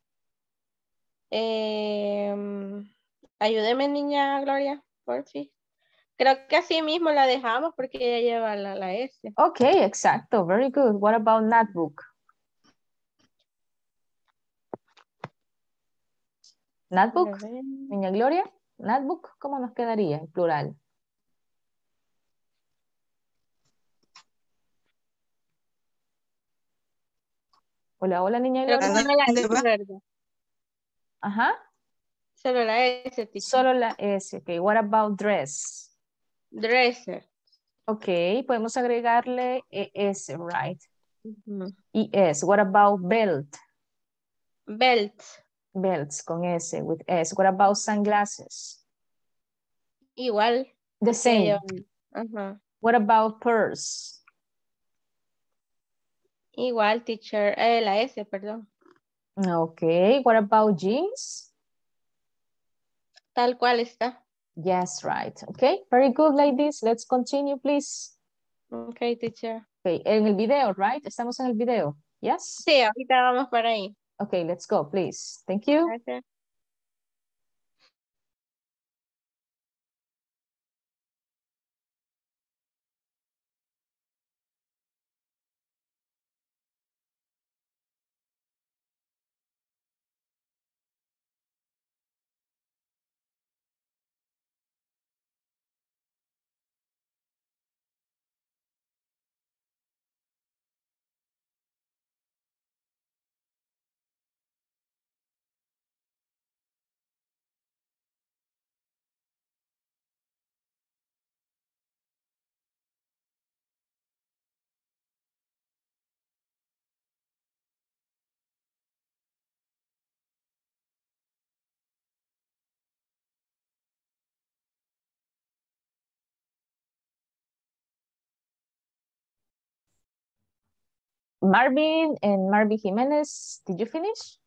Um, Ayúdeme, niña Gloria, por sí. Creo que así mismo la dejamos porque ella lleva la, la S. Ok, exacto. Very good. What about notebook? Notebook, niña Gloria. Notebook, ¿cómo nos quedaría en plural? Hola, hola, niña Gloria. Pero no la S. Ajá. Solo la S. Tico. Solo la S. Ok, what about dress? Dresser. Ok, podemos agregarle es, right? Uh-huh. Y es. What about belt? Belt. Belts con S, with S. What about sunglasses? Igual. The same. Uh-huh. What about purse? Igual, teacher. Eh, la S, perdón. Ok, what about jeans? Tal cual está. Yes, right. Okay, very good, ladies. Let's continue, please. Okay, teacher. Okay, en el video, right? Estamos en el video. Yes? Sí, ahorita vamos para ahí. Okay, let's go, please. Thank you. Gracias. Marvin and Marvin Jimenez, did you finish?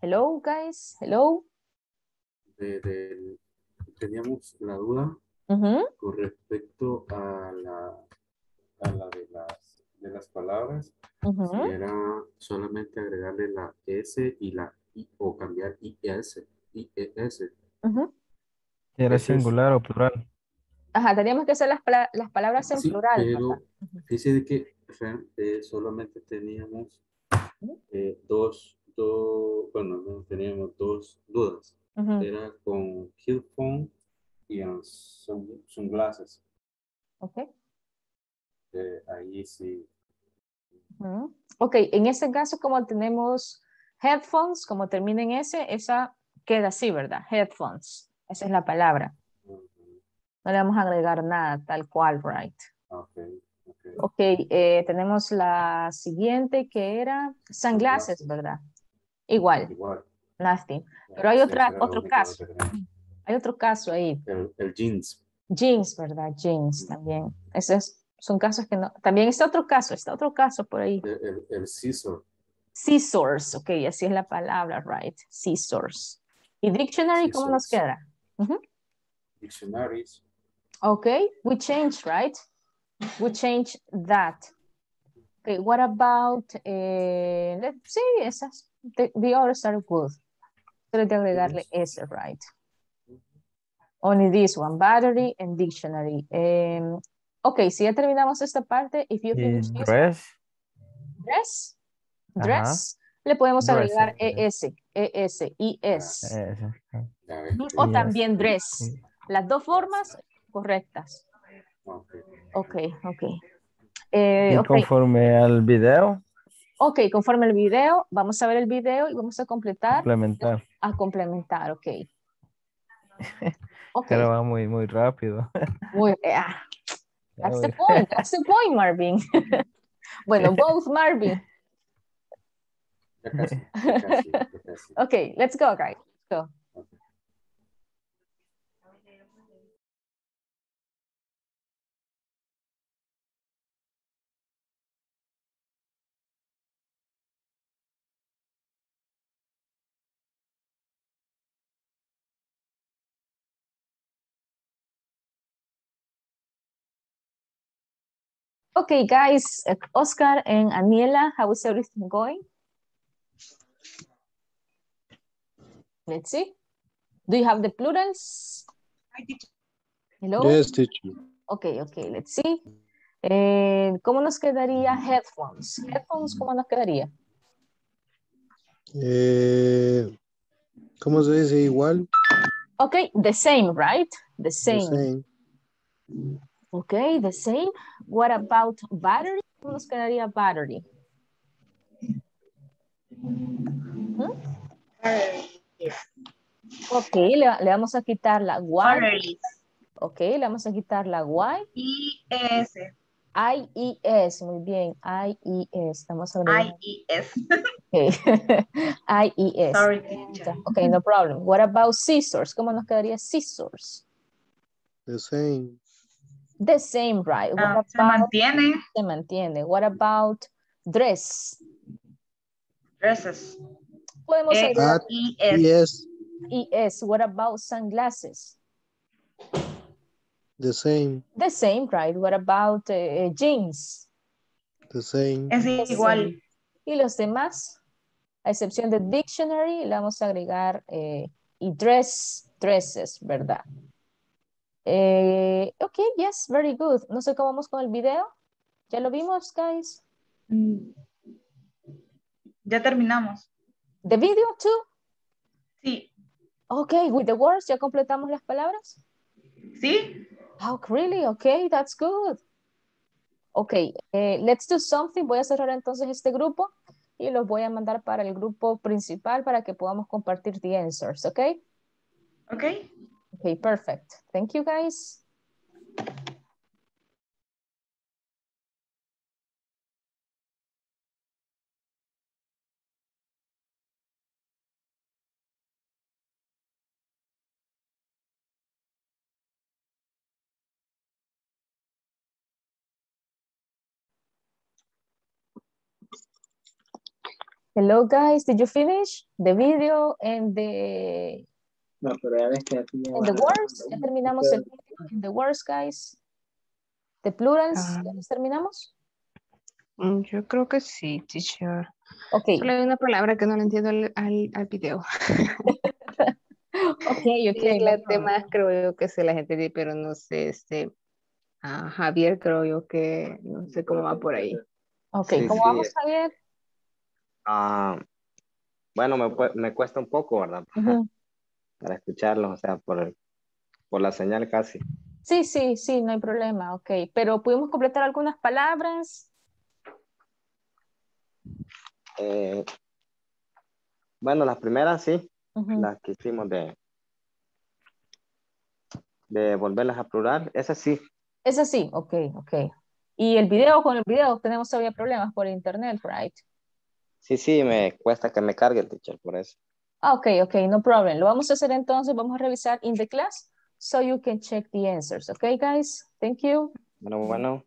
Hello, guys. Hello. De, de, teníamos la duda uh-huh. con respecto a la, a la de, las, de las palabras. Uh-huh. Si era solamente agregarle la S y la I o cambiar I S. I E S. Uh-huh. ¿Era singular o plural? Ajá, teníamos que hacer las, las palabras en sí, plural. Pero papá. Dice de que eh, solamente teníamos eh, dos, dos, bueno, teníamos dos dudas. Uh-huh. Era con headphone y son sunglasses. Ok. Eh, ahí sí. Uh-huh. Ok, en ese caso, como tenemos headphones, como termina en S, esa queda así, ¿verdad? Headphones. Esa es la palabra. No le vamos a agregar nada, tal cual, right? Ok, okay. okay eh, tenemos la siguiente que era sunglasses, ¿verdad? Igual. Igual. Nothing. Pero hay otra, otro caso. Hay otro caso ahí. El, el jeans. Jeans, ¿verdad? Jeans también. Esos son casos que no... También está otro caso, está otro caso por ahí. El, el, el scissor. Scissors, ok, así es la palabra, right? Scissors. ¿Y dictionary scissors. Cómo nos queda? Uh-huh. Dictionaries. Okay, we change, right? We change that. Okay, what about, uh, let's see, esas, the, the others are good. Tienes que agregarle S, right? Only this one, battery and dictionary. Um, okay, si ya terminamos esta parte, if you finish this. Dress. Dress. Uh-huh. Dress. Le podemos dress. Agregar ES, ES, IS. O también dress. Las dos formas correctas. Ok, ok. Eh, ¿Y conforme okay. al video? Ok, conforme al video, vamos a ver el video y vamos a completar. Complementar. A complementar, ok. okay. Pero va muy, muy rápido. Muy, ah, that's the point, that's the point, Marvin. bueno, both Marvin. ok, let's go, guys. Let's go. Okay, guys, Oscar and Aniela, how is everything going? Let's see. Do you have the plurals? Hello. Yes, teacher. Okay, okay, let's see. Eh, ¿Cómo nos quedaría headphones? Headphones, ¿cómo nos quedaría? Eh, ¿Cómo se dice igual? Okay, the same, right? The same. The same. Okay, the same. What about battery? ¿Cómo nos quedaría battery? ¿Mm? Ok, le, le vamos a quitar la Y. Ok, le vamos a quitar la Y. I E S. I E S, muy bien. I E S. Estamos hablando. I E S. Okay. I E S. Sorry, teacher. Ok, no problem. What about scissors? ¿Cómo nos quedaría scissors? The same. The same, right. Uh, se mantiene. Se mantiene. What about dress? Dresses. Podemos agregar E S. E S. What about sunglasses? The same. The same, right. What about uh, jeans? The same. Es igual. Y los demás, a excepción de dictionary, le vamos a agregar eh, y dress, dresses, ¿verdad? Eh, ok, yes, very good. No sé cómo vamos con el video. ¿Ya lo vimos, guys? Mm. Ya terminamos. ¿The video too? Sí. Ok, with the words, ¿ya completamos las palabras? Sí. Oh, really? Ok, that's good. Ok, eh, let's do something. Voy a cerrar entonces este grupo y los voy a mandar para el grupo principal para que podamos compartir the answers, ok? Ok. Ok, perfect. Thank you, guys. Hello guys, did you finish the video and the, no, pero es que aquí and the words? ¿Ya terminamos el video and the words, guys? ¿The plurals? Uh, ¿Ya los terminamos? Yo creo que sí, teacher. Okay. Solo hay una palabra que no la entiendo al, al, al video. Ok, yo creo que las demás creo yo que se las entendí, pero no sé, este, uh, Javier creo yo que no sé cómo va por ahí. Ok, sí, ¿cómo sí. vamos, Javier? Uh, bueno, me, me cuesta un poco, ¿verdad? Uh-huh. Para escucharlo, o sea, por, el, por la señal casi. Sí, sí, sí, no hay problema, ok. Pero ¿pudimos completar algunas palabras? Eh, bueno, las primeras sí, uh-huh. las que hicimos de, de volverlas a plural, esas sí. Esas sí, ok, ok. Y el video, con el video tenemos todavía problemas por internet, right? Sí, sí, me cuesta que me cargue el teacher, por eso. Ok, ok, no problem. Lo vamos a hacer entonces, vamos a revisar in the class, so you can check the answers. Ok, guys, thank you. Bueno, bueno.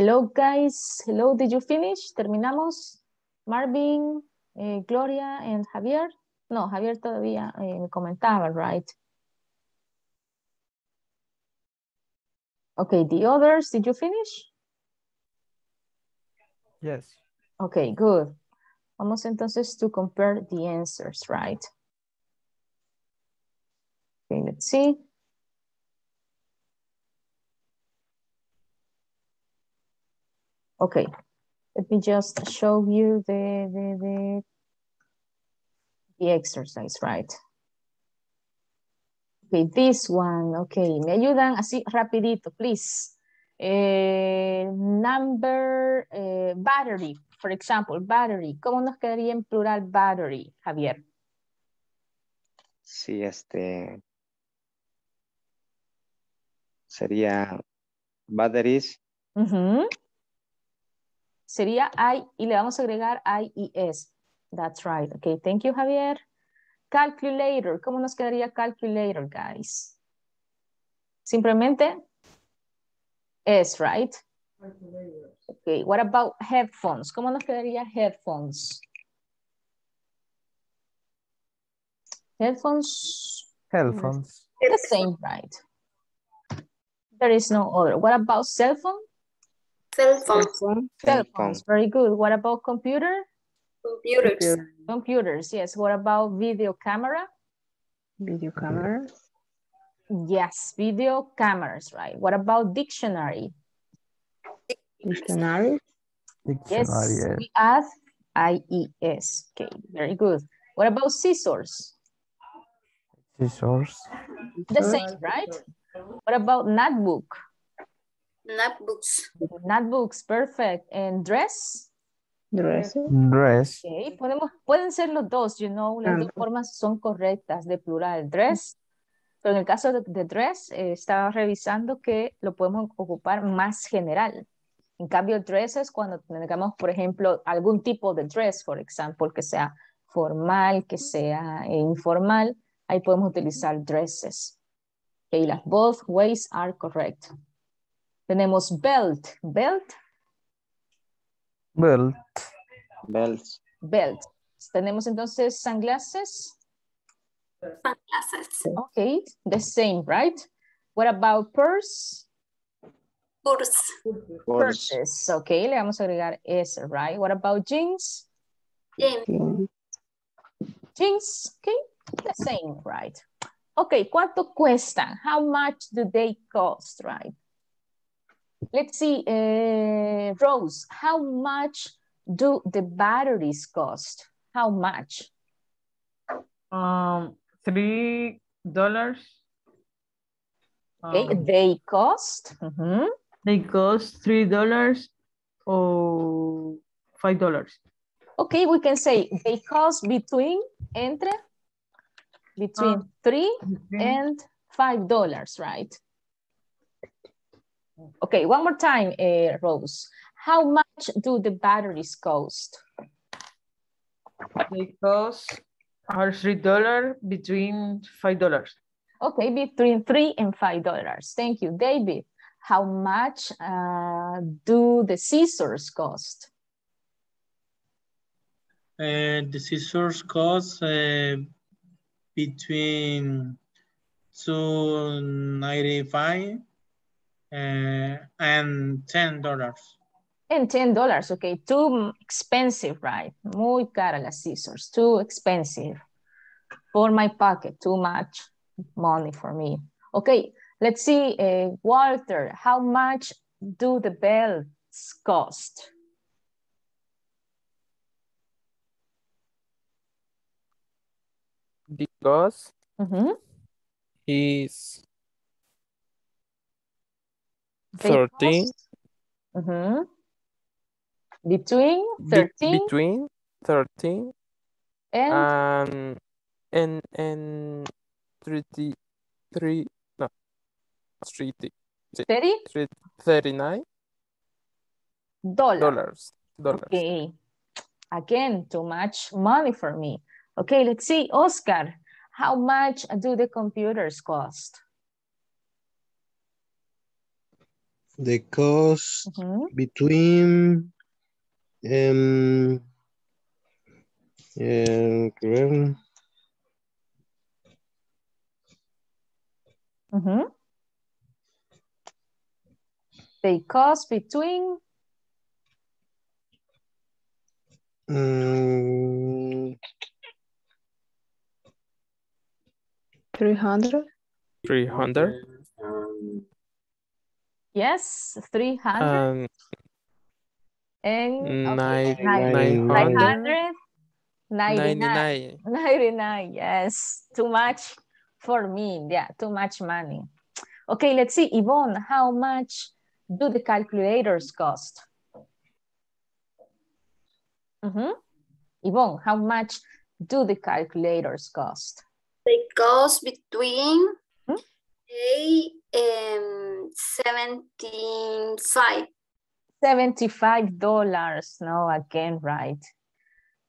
Hello guys, hello, did you finish? Terminamos. Marvin, eh, Gloria, and Javier. No, Javier todavía eh, me comentaba, right? Okay, the others, did you finish? Yes. Okay, good. Vamos entonces to compare the answers, right? Okay, let's see. Okay, let me just show you the, the, the, the exercise, right? Okay, this one, okay. Me ayudan así rapidito, please. Eh, number, eh, battery, for example, battery. ¿Cómo nos quedaría en plural battery, Javier? Sí, este... sería batteries. Uh-huh. Sería I, y le vamos a agregar I E S. That's right. Okay, thank you, Javier. Calculator. ¿Cómo nos quedaría calculator, guys? Simplemente es, right? Okay, what about headphones? ¿Cómo nos quedaría headphones? Headphones. Headphones. The same, right? There is no other. What about cell phone? Cell phone. Cell phone. Cell phones. Very good. What about computer? Computers. Computers. Computers, yes. What about video camera? Video camera. Yes, video cameras, right. What about dictionary? Dictionary. Dictionary. Yes, yes. We add I E S. Okay, very good. What about scissors? Scissors. The same, right? What about notebook? Notebooks. Notebooks, perfect. And dress? Dress. Dress. Okay, podemos, pueden ser los dos, you know, las dos formas son correctas de plural, dress. Pero en el caso de, de dress, eh, estaba revisando que lo podemos ocupar más general. En cambio, dress es cuando tengamos, por ejemplo, algún tipo de dress, por ejemplo, que sea formal, que sea informal. Ahí podemos utilizar dresses. Okay, las both ways are correct. Tenemos belt. Belt. Belt. Belt. Belt. Tenemos entonces sunglasses. Sunglasses. Okay, the same, right? What about purse? Purse. Purses. Okay, le vamos a agregar S, right? What about jeans? Jeans. Jeans, okay. The same, right? Okay, ¿cuánto cuestan? How much do they cost, right? Let's see, uh, Rose, how much do the batteries cost? How much? Um, three dollars. Okay, um, they cost? Mm-hmm. They cost three dollars or five dollars. Okay, we can say they cost between, entre? Between three and five dollars, right? Okay, one more time, uh, Rose. How much do the batteries cost? They cost are three dollars between five dollars. Okay, between three and five dollars. Thank you, David. How much uh, do the scissors cost? Uh, the scissors cost. Uh... Between two ninety-five uh, and ten dollars. And ten dollars, okay. Too expensive, right? Muy cara las scissors. Too expensive for my pocket. Too much money for me. Okay, let's see. Uh, Walter, how much do the belts cost? Because mm-hmm. he's thirteen. Mm-hmm. Between thirteen. Be between thirteen and um, and and thirty three no thirty thirty thirty nine dollars dollars. Okay, again, too much money for me. Okay, let's see, Oscar, how much do the computers cost? They cost mm-hmm. between um, um, mm-hmm. They cost between um, three hundred? three hundred? Um, yes, three hundred. Um, and okay, nine hundred. ninety-nine. ninety-nine, yes. Too much for me. Yeah, too much money. Okay, let's see, Yvonne, how much do the calculators cost? Mm-hmm. Yvonne, how much do the calculators cost? They cost between hmm? eight and seventy-five. Seventy-five dollars. No, again, right.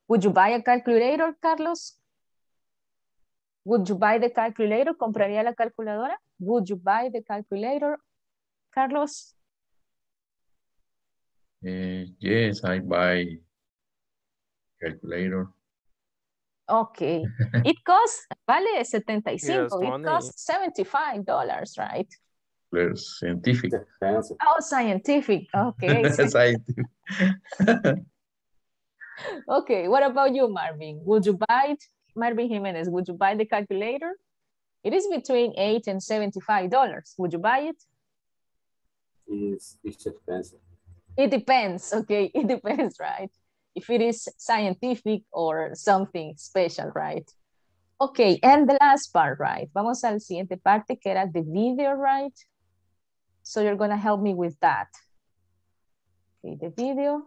Would you buy a calculator, Carlos? Would you buy the calculator? ¿Compraría la calculadora? Would you buy the calculator? Carlos. Uh, yes, I buy calculator. Okay. It costs, vale setenta y cinco. Yes, it costs seventy-five dollars, right? Scientific. Oh, scientific. Okay. Scientific. Okay. What about you, Marvin? Would you buy it? Marvin Jimenez, would you buy the calculator? It is between eight and seventy-five dollars. Would you buy it? It's, it's expensive. It depends. Okay, it depends, right? If it is scientific or something special, right? Okay, and the last part, right? Vamos al siguiente parte que era the video, right? So you're gonna help me with that. Okay, the video.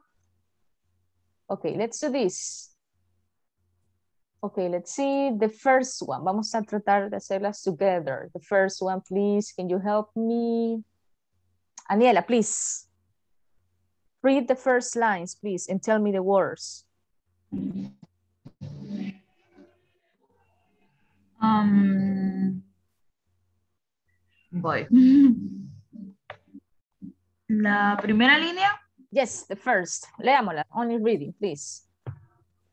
Okay, let's do this. Okay, let's see the first one. Vamos a tratar de hacerlas together. The first one, please, can you help me? Aniela, please. Read the first lines, please, and tell me the words. Um, voy. La primera línea? Yes, the first. Leámosla, only reading, please.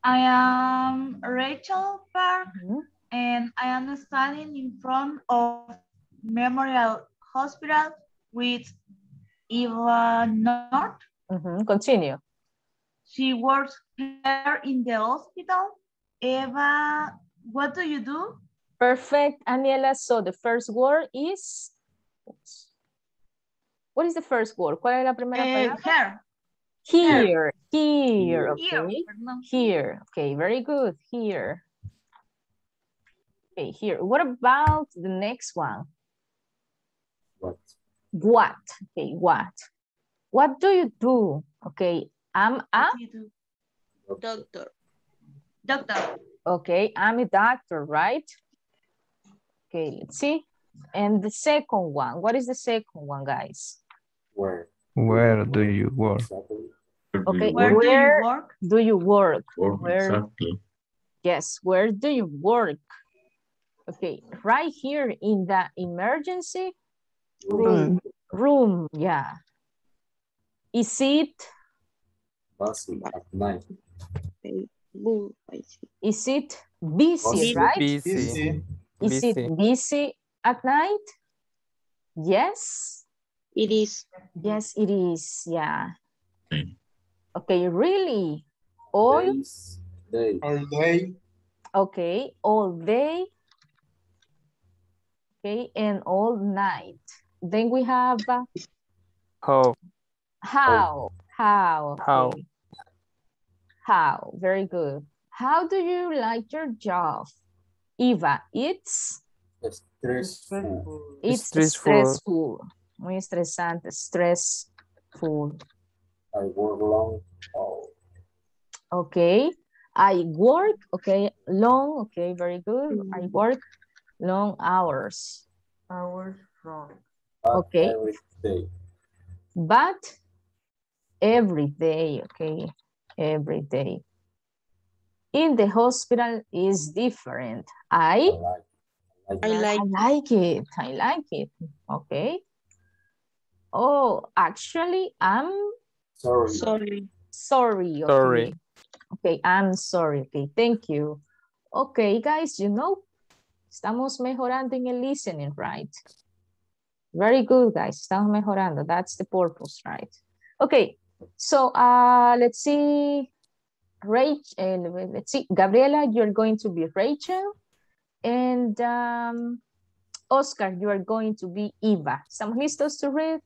I am Rachel Park, mm-hmm. and I am standing in front of Memorial Hospital with Eva North. Mm-hmm. Continue. She works here in the hospital. Eva, what do you do? Perfect, Aniela. So the first word is... Oops. What is the first word? ¿Cuál es la primera palabra? Uh, here. Here, here, okay. Here, okay, very good. Here. Okay, here. What about the next one? What? What? Okay, what? What do you do? Okay, I'm a doctor. Doctor. Okay, I'm a doctor, right? Okay, let's see. And the second one. What is the second one, guys? Where? Where do you work? Okay, where, where do you work? Do you work? work where, exactly. Yes, where do you work? Okay, right here in the emergency room. Mm. Room, yeah. Is it? Busy at night. Is it busy, right? Busy. Busy. Is it busy at night? Yes. It is. Yes, it is, yeah. Okay, really? All day. All day. Okay, all day. Okay, and all night. Then we have... Uh, how. How. How. Okay. How. How. Very good. How do you like your job? Eva, it's... Stressful. It's stressful. stressful. Muy estresante. Stressful. I work long hours. Okay. I work, okay, long, okay, very good. Mm-hmm. I work long hours. Hours long. Okay. Every day. But every day, okay, every day. In the hospital is different. I, I, like, I, like, I like it. I like it. Okay. Oh, actually, I'm... Sorry. Sorry. Sorry. Okay. Sorry. Okay, I'm sorry. Okay, thank you. Okay, guys, you know, estamos mejorando en el listening, right? Very good, guys. Estamos mejorando. That's the purpose, right? Okay, so uh, let's see. Rachel, let's see. Gabriela, you're going to be Rachel. And um, Oscar, you are going to be Eva. ¿Estamos listos to read?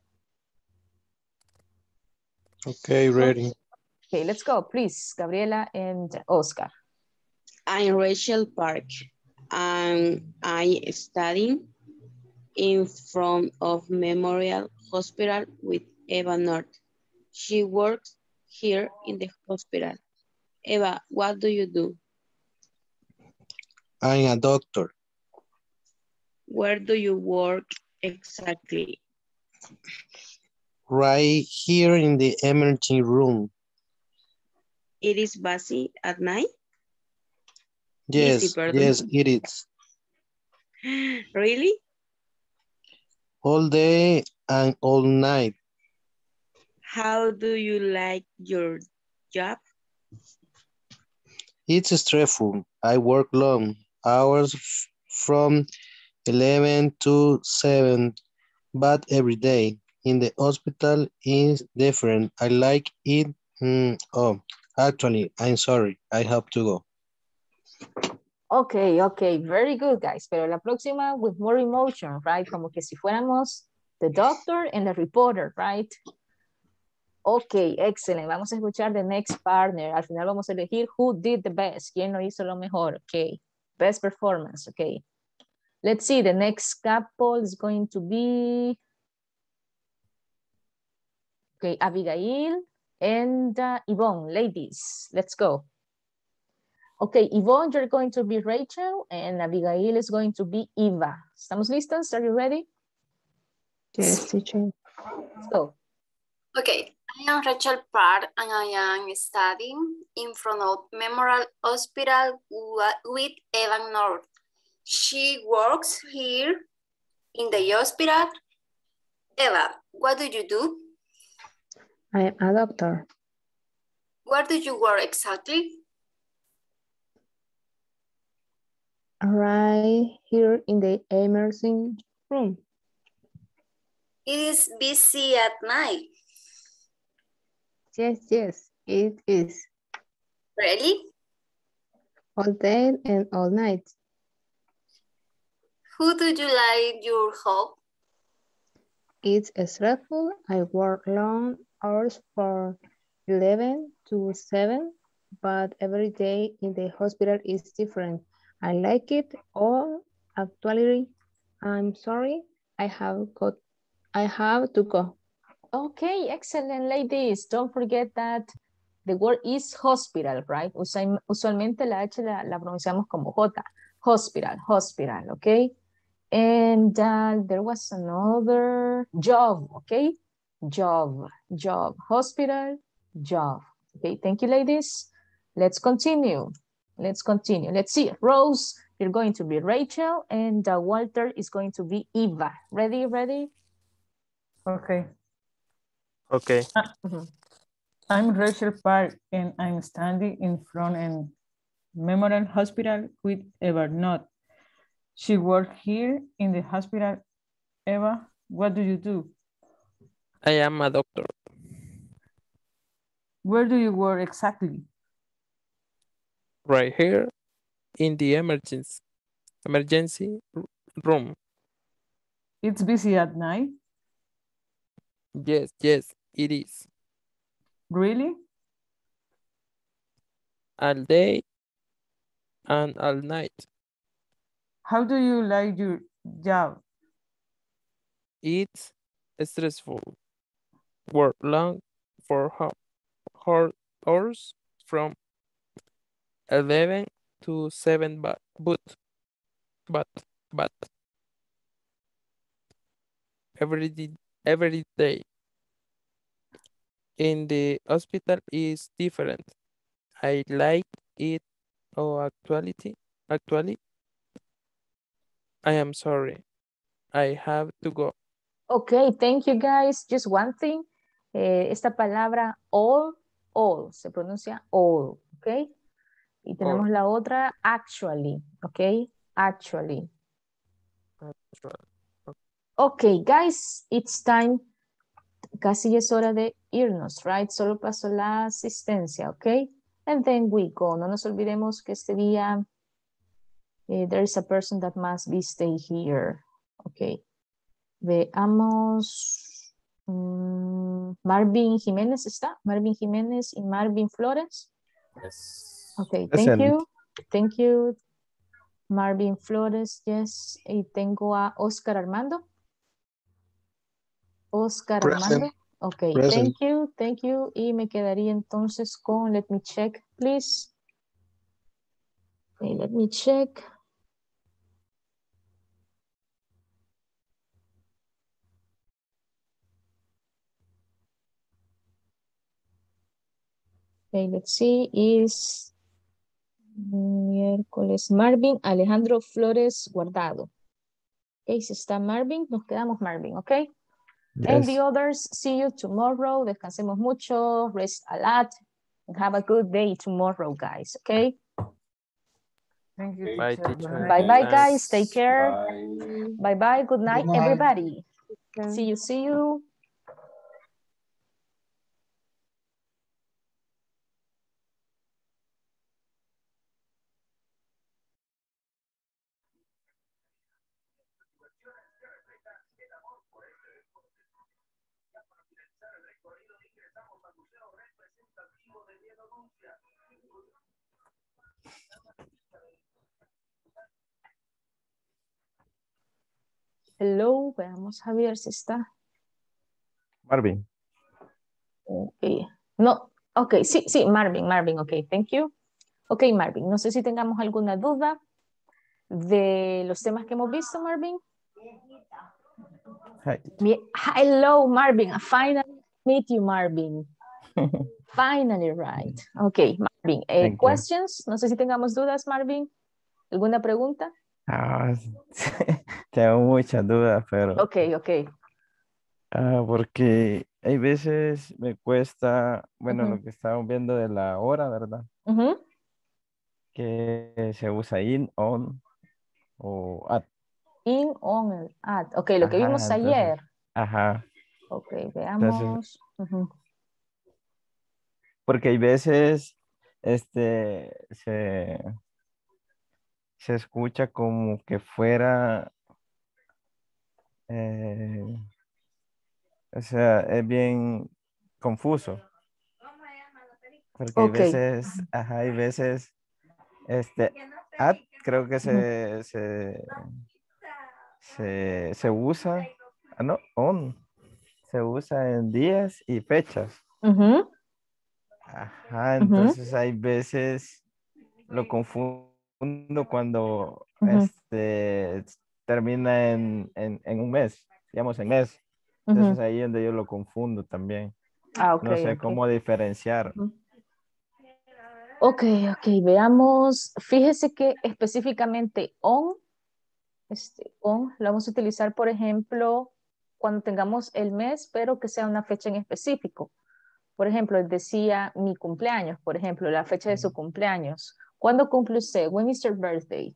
Okay, ready. Okay, let's go, please, Gabriela and Oscar. I'm Rachel Park, and I studying in front of Memorial Hospital with Eva North. She works here in the hospital. Eva, what do you do? I'm a doctor. Where do you work exactly? Right here in the emergency room. It is busy at night? Yes, busy, yes, it is. Really? All day and all night. How do you like your job? It's stressful. I work long hours from eleven to seven, but every day in the hospital is different. I like it. Mm, oh, actually, I'm sorry. I have to go. Okay, okay. Very good, guys. Pero la próxima with more emotion, right? Como que si fuéramos the doctor and the reporter, right? Okay, excellent. Vamos a escuchar the next partner. Al final vamos a elegir who did the best. ¿Quién lo hizo lo mejor? Okay. Best performance, okay. Let's see, the next couple is going to be... Okay, Abigail and uh, Yvonne, ladies, let's go. Okay, Yvonne, you're going to be Rachel and Abigail is going to be Eva. ¿Estamos listas? Are you ready? Yes, teacher. Let's go. Okay, I am Rachel Pratt and I am studying in front of Memorial Hospital with Evan North. She works here in the hospital. Eva, what do you do? I am a doctor. Where do you work exactly? Right here in the emergency room. It is busy at night. Yes, yes, it is. Really? All day and all night. Who do you like your job? It's stressful. I work long hours from eleven to seven, but every day in the hospital is different. I like it all. Actually, I'm sorry. I have got. I have to go. Okay, excellent, ladies. Don't forget that the word is hospital, right? Usualmente la H la, la pronunciamos como J. Hospital, hospital, okay? And uh, there was another job, okay? Job, job, hospital, job. Okay, thank you, ladies. Let's continue. Let's continue. Let's see. Rose, you're going to be Rachel, and uh, Walter is going to be Eva. Ready, ready? Okay. Okay. Uh, mm-hmm. I'm Rachel Park, and I'm standing in front of Memorial Hospital with Eva Not. She works here in the hospital. Eva, what do you do? I am a doctor. Where do you work exactly? Right here in the emergency emergency room. It's busy at night? Yes, yes, it is. Really? All day and all night. How do you like your job? It's stressful. Work long for hard hours from eleven to seven, but, but, but, but, every, every day in the hospital is different. I like it. Oh, actually, actually, I am sorry. I have to go. Okay, thank you guys. Just one thing. Eh, esta palabra all, all, se pronuncia all, okay? Y tenemos all. La otra actually, okay? Actually. Okay, guys, it's time. Casi es hora de irnos, right? Solo pasó la asistencia, okay? And then we go. No nos olvidemos que este día eh, there is a person that must be stay here, okay? Veamos. Mm, Marvin Jiménez está. Marvin Jiménez y Marvin Flores. Yes. Okay, present. Thank you. Thank you. Marvin Flores, yes. Y tengo a Oscar Armando. Oscar present. Armando. Okay, present. Thank you. Thank you. Y me quedaría entonces con, let me check, please. Okay, let me check. Okay, let's see, is miércoles Marvin Alejandro Flores Guardado. Ace está Marvin, nos quedamos Marvin, ¿ok? Yes. And the others, see you tomorrow. Descansemos mucho, rest a lot. And have a good day tomorrow, guys, okay? Thank you. Bye, teacher. Bye-bye, guys. Take care. Bye-bye. Good night, good night, everybody. Okay. See you, see you. Hello, veamos a ver si está. Marvin. Okay. No, ok, sí, sí, Marvin, Marvin, ok, thank you. Ok, Marvin, no sé si tengamos alguna duda de los temas que hemos visto, Marvin. Hi. Hello, Marvin, I finally meet you, Marvin. Finally, right. Ok, Marvin, eh, questions, you. No sé si tengamos dudas, Marvin. ¿Alguna pregunta? Ah, tengo muchas dudas, pero... Ok, ok. Ah, porque hay veces me cuesta, bueno, uh-huh. lo que estábamos viendo de la hora, ¿verdad? Uh-huh. Que se usa in, on o at. In, on, at. Ok, lo ajá, que vimos entonces, ayer. Ajá. Ok, veamos. Entonces, uh-huh. Porque hay veces, este, se... se escucha como que fuera, eh, o sea, es bien confuso. Porque okay. hay veces, ajá, hay veces, este, at, creo que se, se, se, se usa, ah, no, on, se usa en días y fechas. Uh-huh. Ajá, entonces uh-huh. hay veces lo confuso. Cuando uh -huh. este, termina en, en, en un mes, digamos en mes. Entonces uh -huh. ahí es donde yo lo confundo también. Ah, okay, no sé okay. cómo diferenciar. Ok, ok, veamos. Fíjese que específicamente on, este, on lo vamos a utilizar, por ejemplo, cuando tengamos el mes, pero que sea una fecha en específico. Por ejemplo, él decía mi cumpleaños, por ejemplo, la fecha de su cumpleaños. ¿Cuándo cumple usted? When is your birthday?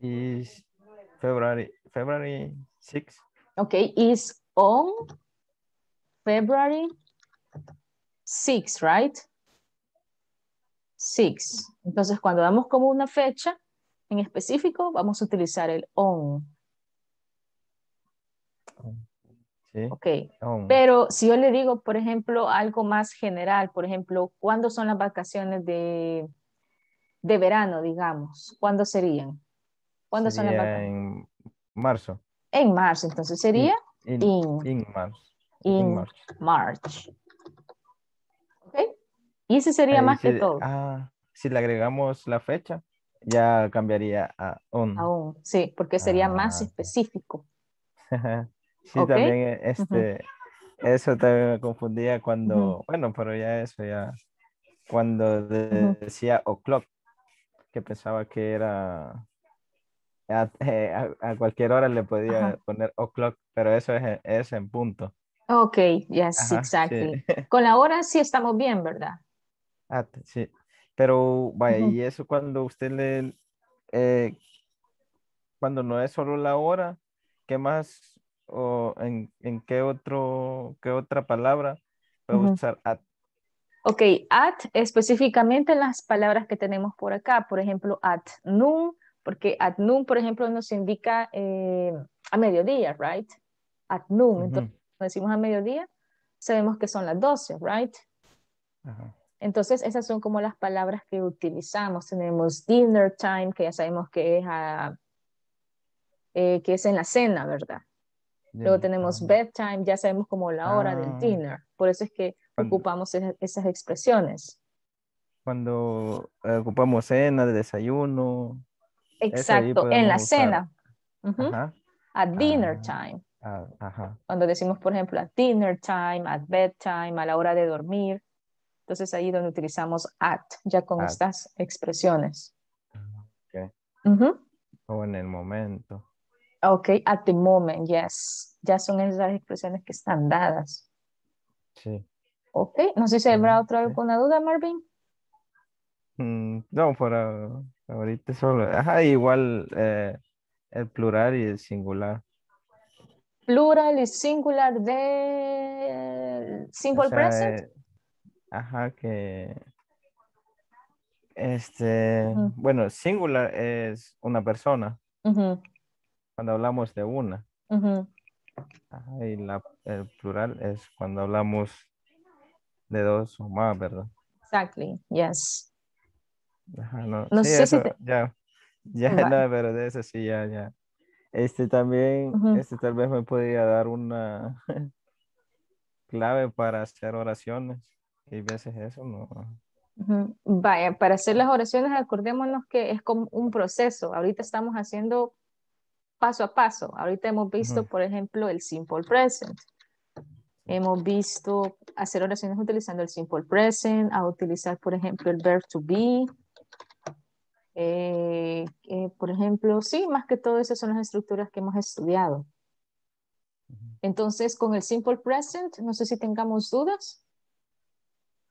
Is February, February sixth. Okay, is on February sixth, right? six. Entonces, cuando damos como una fecha en específico, vamos a utilizar el on. Sí, ok, on. Pero si yo le digo, por ejemplo, algo más general, por ejemplo, ¿cuándo son las vacaciones de, de verano, digamos? ¿Cuándo serían? ¿Cuándo sería son las vacaciones? En marzo. En marzo, entonces sería in, in, in, marzo. in, in March. March. Ok, y ese sería eh, más si, que todo. Ah, si le agregamos la fecha, ya cambiaría a on. A on, sí, porque sería ah. más específico. Sí, okay. también este, uh-huh. eso también me confundía cuando, uh-huh. bueno, pero ya eso, ya cuando de, uh-huh. decía o'clock, que pensaba que era, a, a, a cualquier hora le podía uh-huh. poner o'clock, pero eso es, es en punto. Ok, yes, ajá, exactly. Sí. Con la hora sí estamos bien, ¿verdad? At, sí, pero vaya, uh-huh. y eso cuando usted le, eh, cuando no es solo la hora, ¿qué más? O en, en qué otro qué otra palabra puedo uh-huh. usar at. Ok, at específicamente en las palabras que tenemos por acá, por ejemplo at noon, porque at noon por ejemplo nos indica eh, a mediodía, right? At noon, uh-huh. entonces cuando decimos a mediodía sabemos que son las doce, right? Uh-huh. Entonces esas son como las palabras que utilizamos. Tenemos dinner time, que ya sabemos que es, a, eh, que es en la cena, ¿verdad? Luego tenemos bedtime, ya sabemos como la hora ah, del dinner. Por eso es que cuando, ocupamos esas, esas expresiones. Cuando eh, ocupamos cena, de desayuno. Exacto, en la usar. Cena. Uh-huh. At dinner ah, time. Ah, ajá. Cuando decimos, por ejemplo, at dinner time, at bedtime, a la hora de dormir. Entonces ahí es donde utilizamos at, ya con at. Estas expresiones. Okay. Uh-huh. O en el momento. Ok, at the moment, yes. Ya son esas expresiones que están dadas. Sí. Ok, no sé si habrá otra alguna duda, Marvin. Mm, no, para ahorita solo. Ajá, igual eh, el plural y el singular. Plural y singular de simple, o sea, present. Eh, ajá, que... Este, uh-huh. Bueno, singular es una persona. Uh-huh. Cuando hablamos de una. Uh-huh. Ajá, y la, el plural es cuando hablamos de dos o más, ¿verdad? Exactly, yes. Ajá, no, no sí, sé eso, si te... ya, ya, vale. No, pero de eso sí, ya, ya. Este también, uh-huh. este tal vez me podría dar una clave para hacer oraciones. Y veces eso no... Uh-huh. Vaya, para hacer las oraciones acordémonos que es como un proceso. Ahorita estamos haciendo paso a paso. Ahorita hemos visto, uh-huh. por ejemplo, el simple present. Hemos visto hacer oraciones utilizando el simple present, a utilizar, por ejemplo, el verb to be. Eh, eh, por ejemplo, sí, más que todo esas son las estructuras que hemos estudiado. Entonces, con el simple present, no sé si tengamos dudas.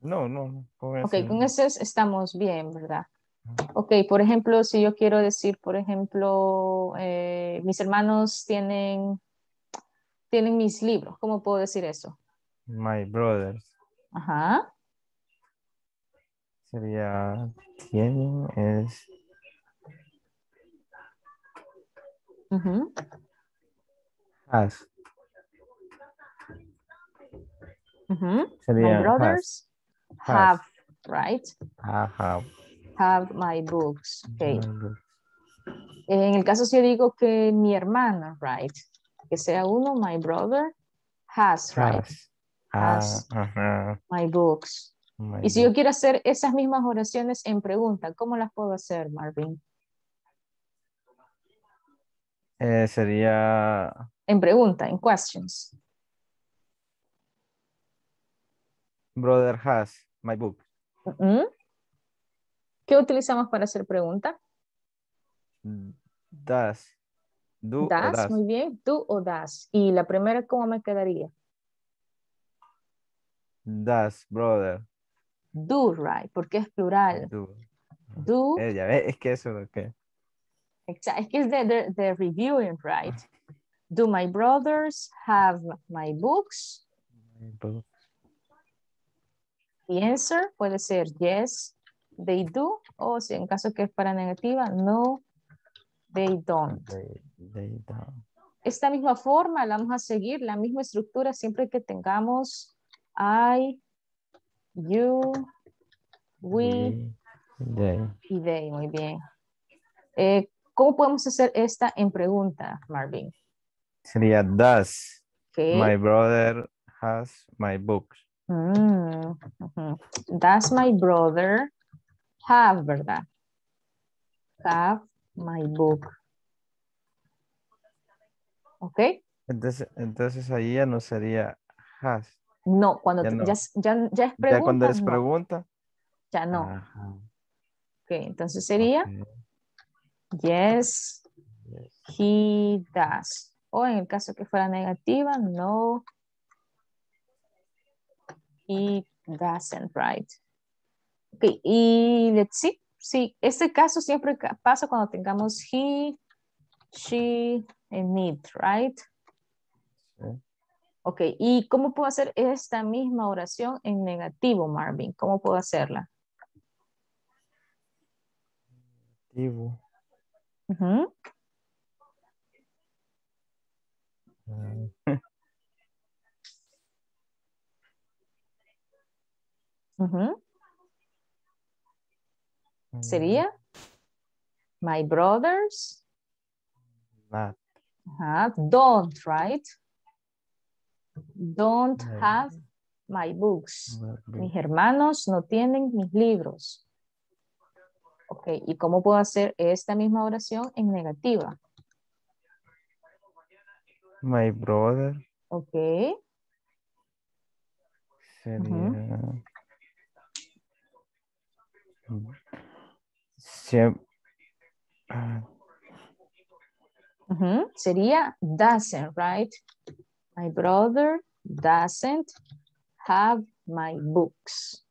No, no, no. Con eso, ok, con eso estamos bien, ¿verdad? Ok, por ejemplo, si yo quiero decir, por ejemplo, eh, mis hermanos tienen, tienen mis libros, ¿cómo puedo decir eso? My brothers. Ajá. Sería, tienen, es... Uh-huh. Has. Uh-huh. Sería my brothers. Has. Have, right? I have. Have my books. Okay. En el caso si yo digo que mi hermana, right? Que sea uno, my brother has, right? Has, has uh, uh-huh. my books. My y si book. Yo quiero hacer esas mismas oraciones en pregunta, ¿cómo las puedo hacer, Marvin? Eh, sería... En pregunta, en questions. Brother has my book. Uh-huh. ¿Qué utilizamos para hacer pregunta? Does. Do does, o does. Muy bien. Do o does. Y la primera, ¿cómo me quedaría? Does, brother. Do, right. Porque es plural. Do. Do. Eh, ya ves, es que eso es lo que... Exacto. Es que es de, de, de reviewing, right. Do my brothers have my books? My books. The answer puede ser yes, they do, o si en caso que es para negativa, no, they don't. They, they don't. Esta misma forma la vamos a seguir, la misma estructura siempre que tengamos I, you, we, they. Y they. Muy bien. Eh, ¿Cómo podemos hacer esta en pregunta, Marvin? Sería does. Okay. My brother has my books. Mm, uh-huh. Does my brother have, ¿verdad? Have my book. Ok. Entonces, entonces ahí ya no sería has. No, cuando ya, no. ya, ya, ya es pregunta. Ya cuando es pregunta. No. Ya no. Ajá. Ok, entonces sería okay. Yes, yes, he does. O en el caso que fuera negativa, no. He doesn't, right? Ok, y let's see. Sí, este caso siempre pasa cuando tengamos he, she, and it, right? Sí. Ok, ¿y cómo puedo hacer esta misma oración en negativo, Marvin? ¿Cómo puedo hacerla? Negativo. Uh-huh. uh. Uh-huh. Sería my brothers not. Have, don't, right? Don't no. have my books. No. Mis hermanos no tienen mis libros. Ok, ¿y cómo puedo hacer esta misma oración en negativa? My brother. Ok. Sería... Uh-huh. Sie- uh, Uh-huh. Sería doesn't, right? My brother doesn't have my books.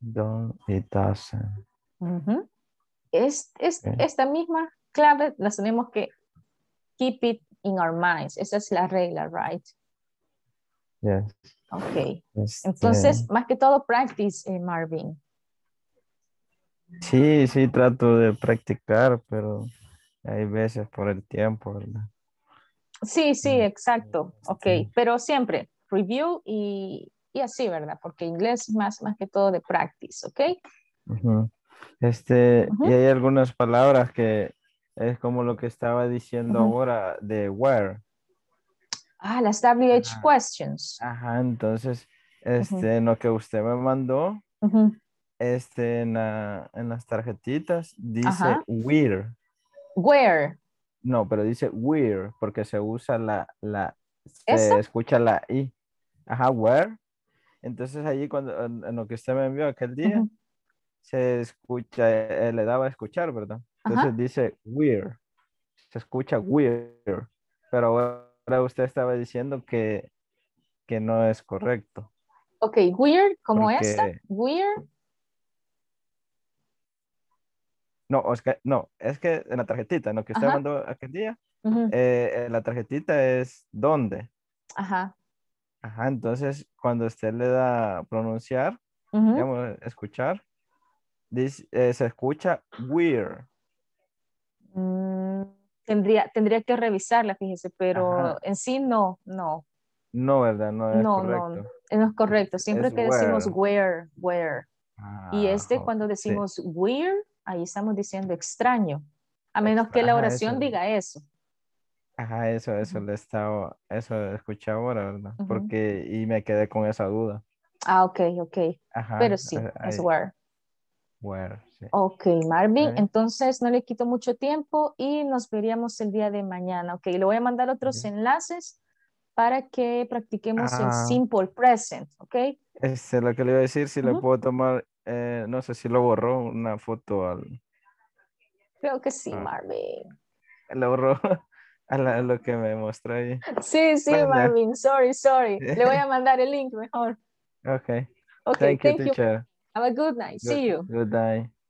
Don't, it doesn't. Uh-huh. es, es, okay. Esta misma clave la tenemos que keep it in our minds. Esa es la regla, right? Yes. Ok. Este... Entonces, más que todo, practice, eh, Marvin. Sí, sí, trato de practicar, pero hay veces por el tiempo, ¿verdad? Sí, sí, exacto. Ok, pero siempre review y, y así, ¿verdad? Porque inglés es más, más que todo de practice, ¿ok? Uh-huh. Este, uh-huh. Y hay algunas palabras que es como lo que estaba diciendo uh-huh. ahora de where. Ah, las W H ajá. questions. Ajá, entonces, este, uh-huh. en lo que usted me mandó, uh-huh. este, en, la, en las tarjetitas, dice ajá. where. Where. No, pero dice where, porque se usa la, la se ¿eso? Escucha la I. Ajá, where. Entonces, allí cuando, en, en lo que usted me envió aquel día, uh-huh. se escucha, eh, le daba a escuchar, ¿verdad? Entonces ajá. dice where. Se escucha where, pero ahora usted estaba diciendo que, que no es correcto. Ok, weird, ¿cómo porque... esta? Weird. No, Oscar, no, es que en la tarjetita, en lo que usted ajá. mandó aquel día, uh-huh. eh, la tarjetita es ¿dónde? Ajá. Ajá, entonces cuando usted le da pronunciar, uh-huh. digamos, escuchar, dice, eh, se escucha weird. Mm. Tendría, tendría que revisarla, fíjese, pero ajá. en sí no, no. No, ¿verdad? No es no, correcto. No, no es correcto. Siempre es que where. Decimos where, where. Ah, y este okay. cuando decimos where, ahí estamos diciendo extraño. A menos extra, que la oración ajá, eso, diga eso. Ajá, eso, eso le estaba, eso escuché ahora, ¿verdad? Uh-huh. Porque, y me quedé con esa duda. Ah, ok, ok. Ajá, pero sí, ahí. Es where. Where, sí. Ok, Marvin, okay. Entonces no le quito mucho tiempo y nos veríamos el día de mañana. Ok, le voy a mandar otros okay. enlaces para que practiquemos ah, el simple present, ok. Este, lo que le iba a decir, si uh-huh. le puedo tomar, eh, no sé si lo borró, una foto al... Creo que sí, ah. Marvin. Lo borró a, la, a lo que me mostró ahí. Sí, sí, bueno. Marvin, sorry, sorry. Le voy a mandar el link mejor. Ok, okay thank, thank you, teacher. Have a good night. Good, See you. Good night.